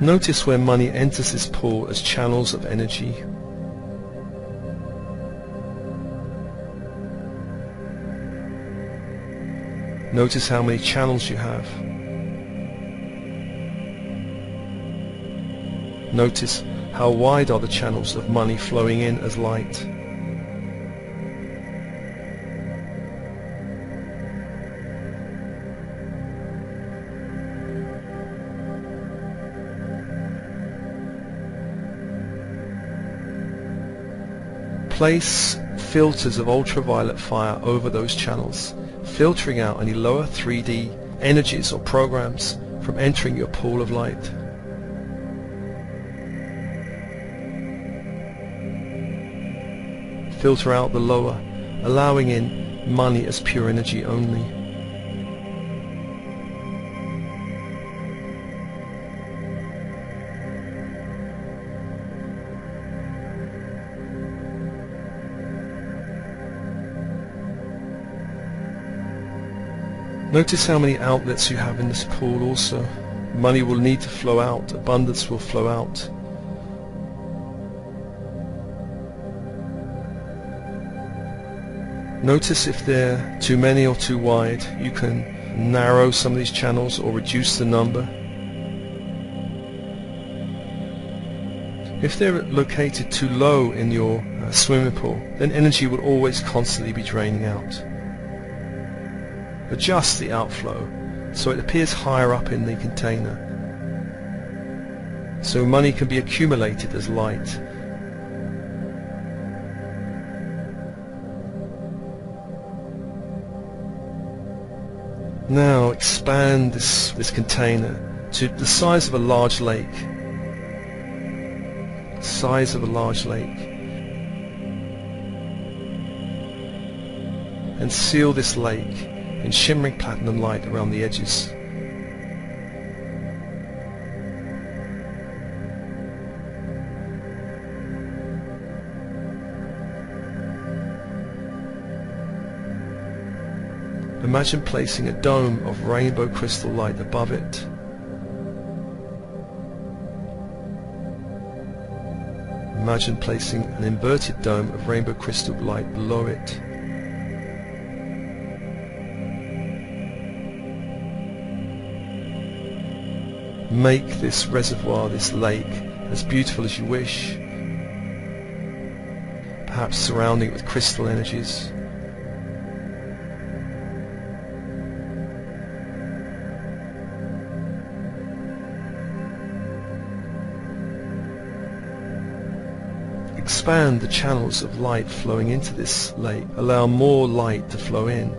Notice where money enters this pool as channels of energy. Notice how many channels you have. Notice how wide are the channels of money flowing in as light. Place filters of ultraviolet fire over those channels, filtering out any lower three D energies or programs from entering your pool of light. Filter out the lower, allowing in money as pure energy only. Notice how many outlets you have in this pool also. Money will need to flow out, abundance will flow out. Notice if they're too many or too wide, you can narrow some of these channels or reduce the number. If they're located too low in your uh, swimming pool, then energy will always constantly be draining out. Adjust the outflow so it appears higher up in the container, so money can be accumulated as light. Now expand this, this container to the size of a large lake, size of a large lake, and seal this lake in shimmering platinum light around the edges. Imagine placing a dome of rainbow crystal light above it. Imagine placing an inverted dome of rainbow crystal light below it. Make this reservoir, this lake, as beautiful as you wish, perhaps surrounding it with crystal energies. Expand the channels of light flowing into this lake. Allow more light to flow in.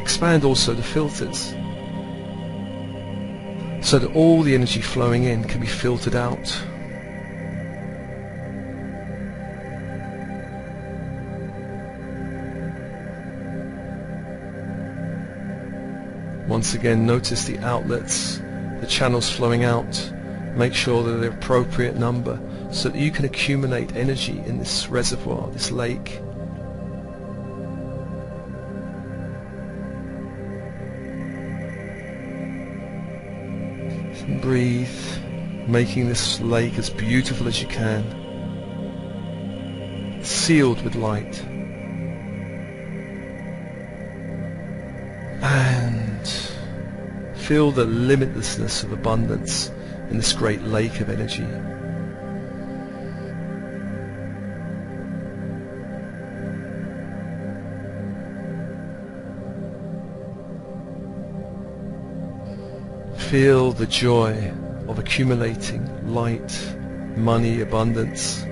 Expand also the filters, so that all the energy flowing in can be filtered out. Once again, notice the outlets, the channels flowing out. Make sure they're the appropriate number so that you can accumulate energy in this reservoir, this lake. And breathe, making this lake as beautiful as you can, sealed with light. Feel the limitlessness of abundance in this great lake of energy. Feel the joy of accumulating light, money, abundance.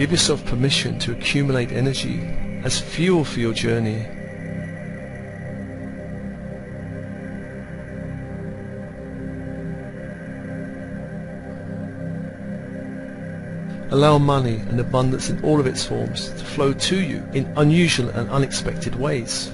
Give yourself permission to accumulate energy as fuel for your journey. Allow money and abundance in all of its forms to flow to you in unusual and unexpected ways.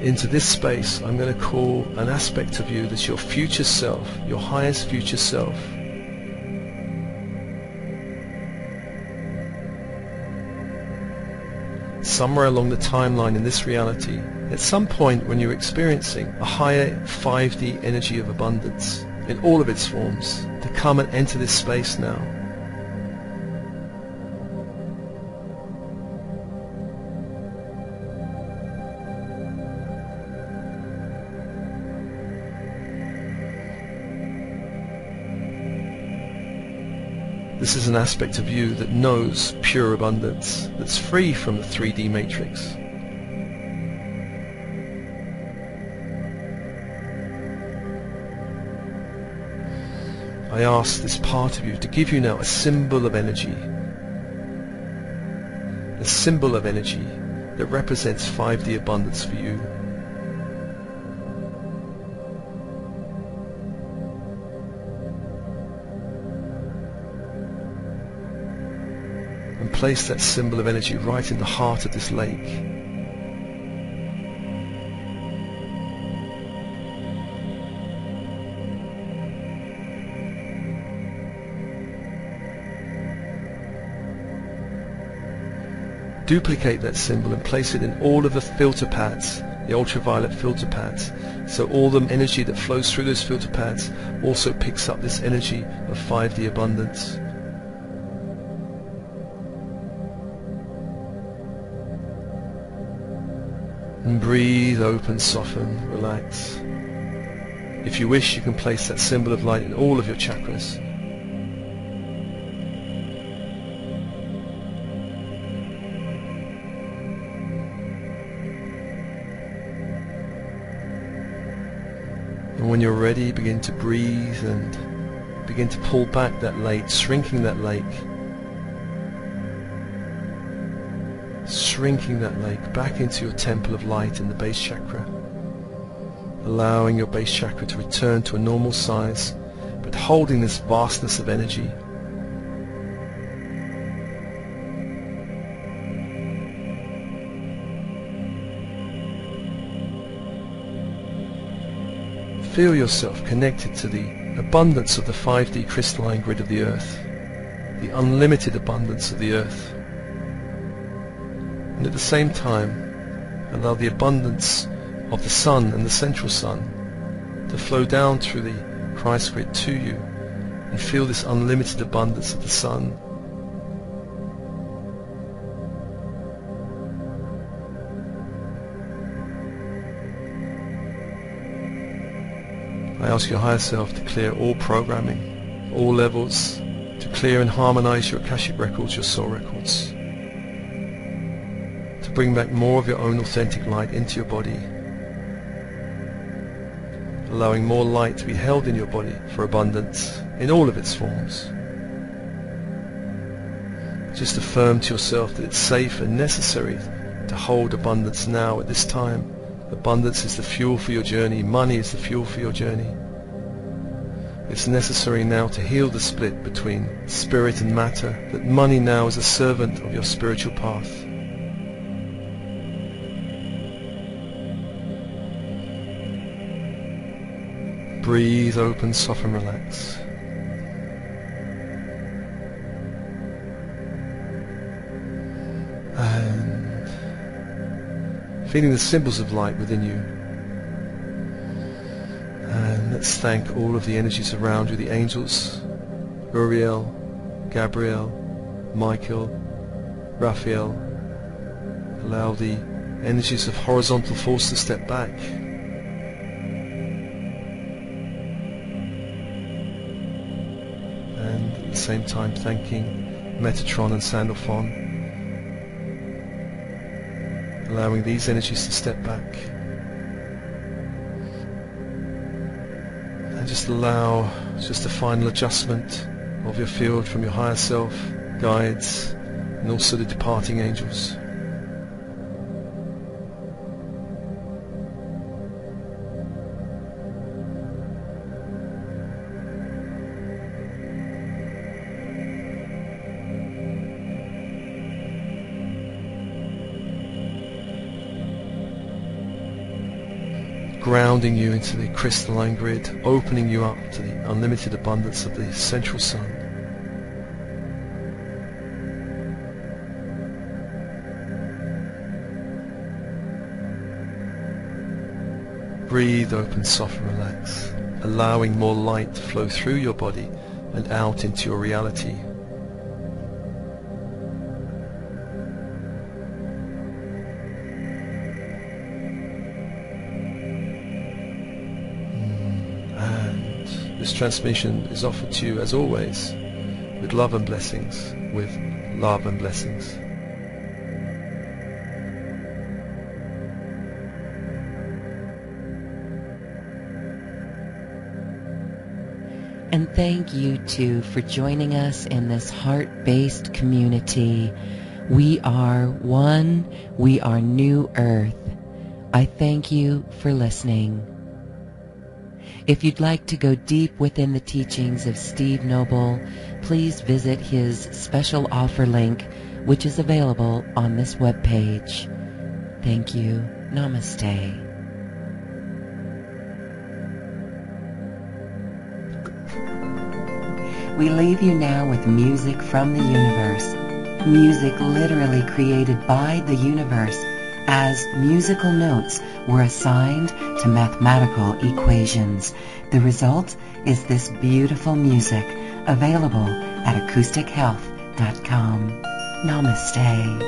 Into this space, I'm going to call an aspect of you that's your future self, your highest future self. Somewhere along the timeline in this reality, at some point when you're experiencing a higher five D energy of abundance in all of its forms, to come and enter this space now. This is an aspect of you that knows pure abundance, that's free from the three D matrix. I ask this part of you to give you now a symbol of energy, a symbol of energy that represents five D abundance for you. Place that symbol of energy right in the heart of this lake. Duplicate that symbol and place it in all of the filter pads, the ultraviolet filter pads, so all the energy that flows through those filter pads also picks up this energy of five D abundance. And breathe, open, soften, relax. If you wish, you can place that symbol of light in all of your chakras. And when you're ready, begin to breathe and begin to pull back that lake, shrinking that lake. Shrinking that lake back into your temple of light in the base chakra, allowing your base chakra to return to a normal size, but holding this vastness of energy. Feel yourself connected to the abundance of the five D crystalline grid of the Earth, the unlimited abundance of the Earth, and at the same time allow the abundance of the Sun and the Central Sun to flow down through the Christ grid to you, and feel this unlimited abundance of the Sun. I ask your higher self to clear all programming, all levels, to clear and harmonize your Akashic records, your soul records, to bring back more of your own authentic light into your body, allowing more light to be held in your body for abundance in all of its forms. Just affirm to yourself that it's safe and necessary to hold abundance now at this time. Abundance is the fuel for your journey. Money is the fuel for your journey. It's necessary now to heal the split between spirit and matter, that money now is a servant of your spiritual path. Breathe, open, soften, relax. Feeling the symbols of light within you. And let's thank all of the energies around you, the angels, Uriel, Gabriel, Michael, Raphael. Allow the energies of horizontal force to step back. And at the same time thanking Metatron and Sandalphon, allowing these energies to step back, and just allow just a final adjustment of your field from your higher self, guides, and also the departing angels. Grounding you into the crystalline grid, opening you up to the unlimited abundance of the Central Sun. Breathe, open, soften, relax, allowing more light to flow through your body and out into your reality. This transmission is offered to you, as always, with love and blessings, with love and blessings. And thank you, too, for joining us in this heart-based community. We are one. We are New Earth. I thank you for listening. If you'd like to go deep within the teachings of Steve Nobel, please visit his special offer link, which is available on this webpage. Thank you. Namaste. We leave you now with music from the universe. Music literally created by the universe, as musical notes were assigned to mathematical equations. The result is this beautiful music, available at acoustic health dot com. Namaste.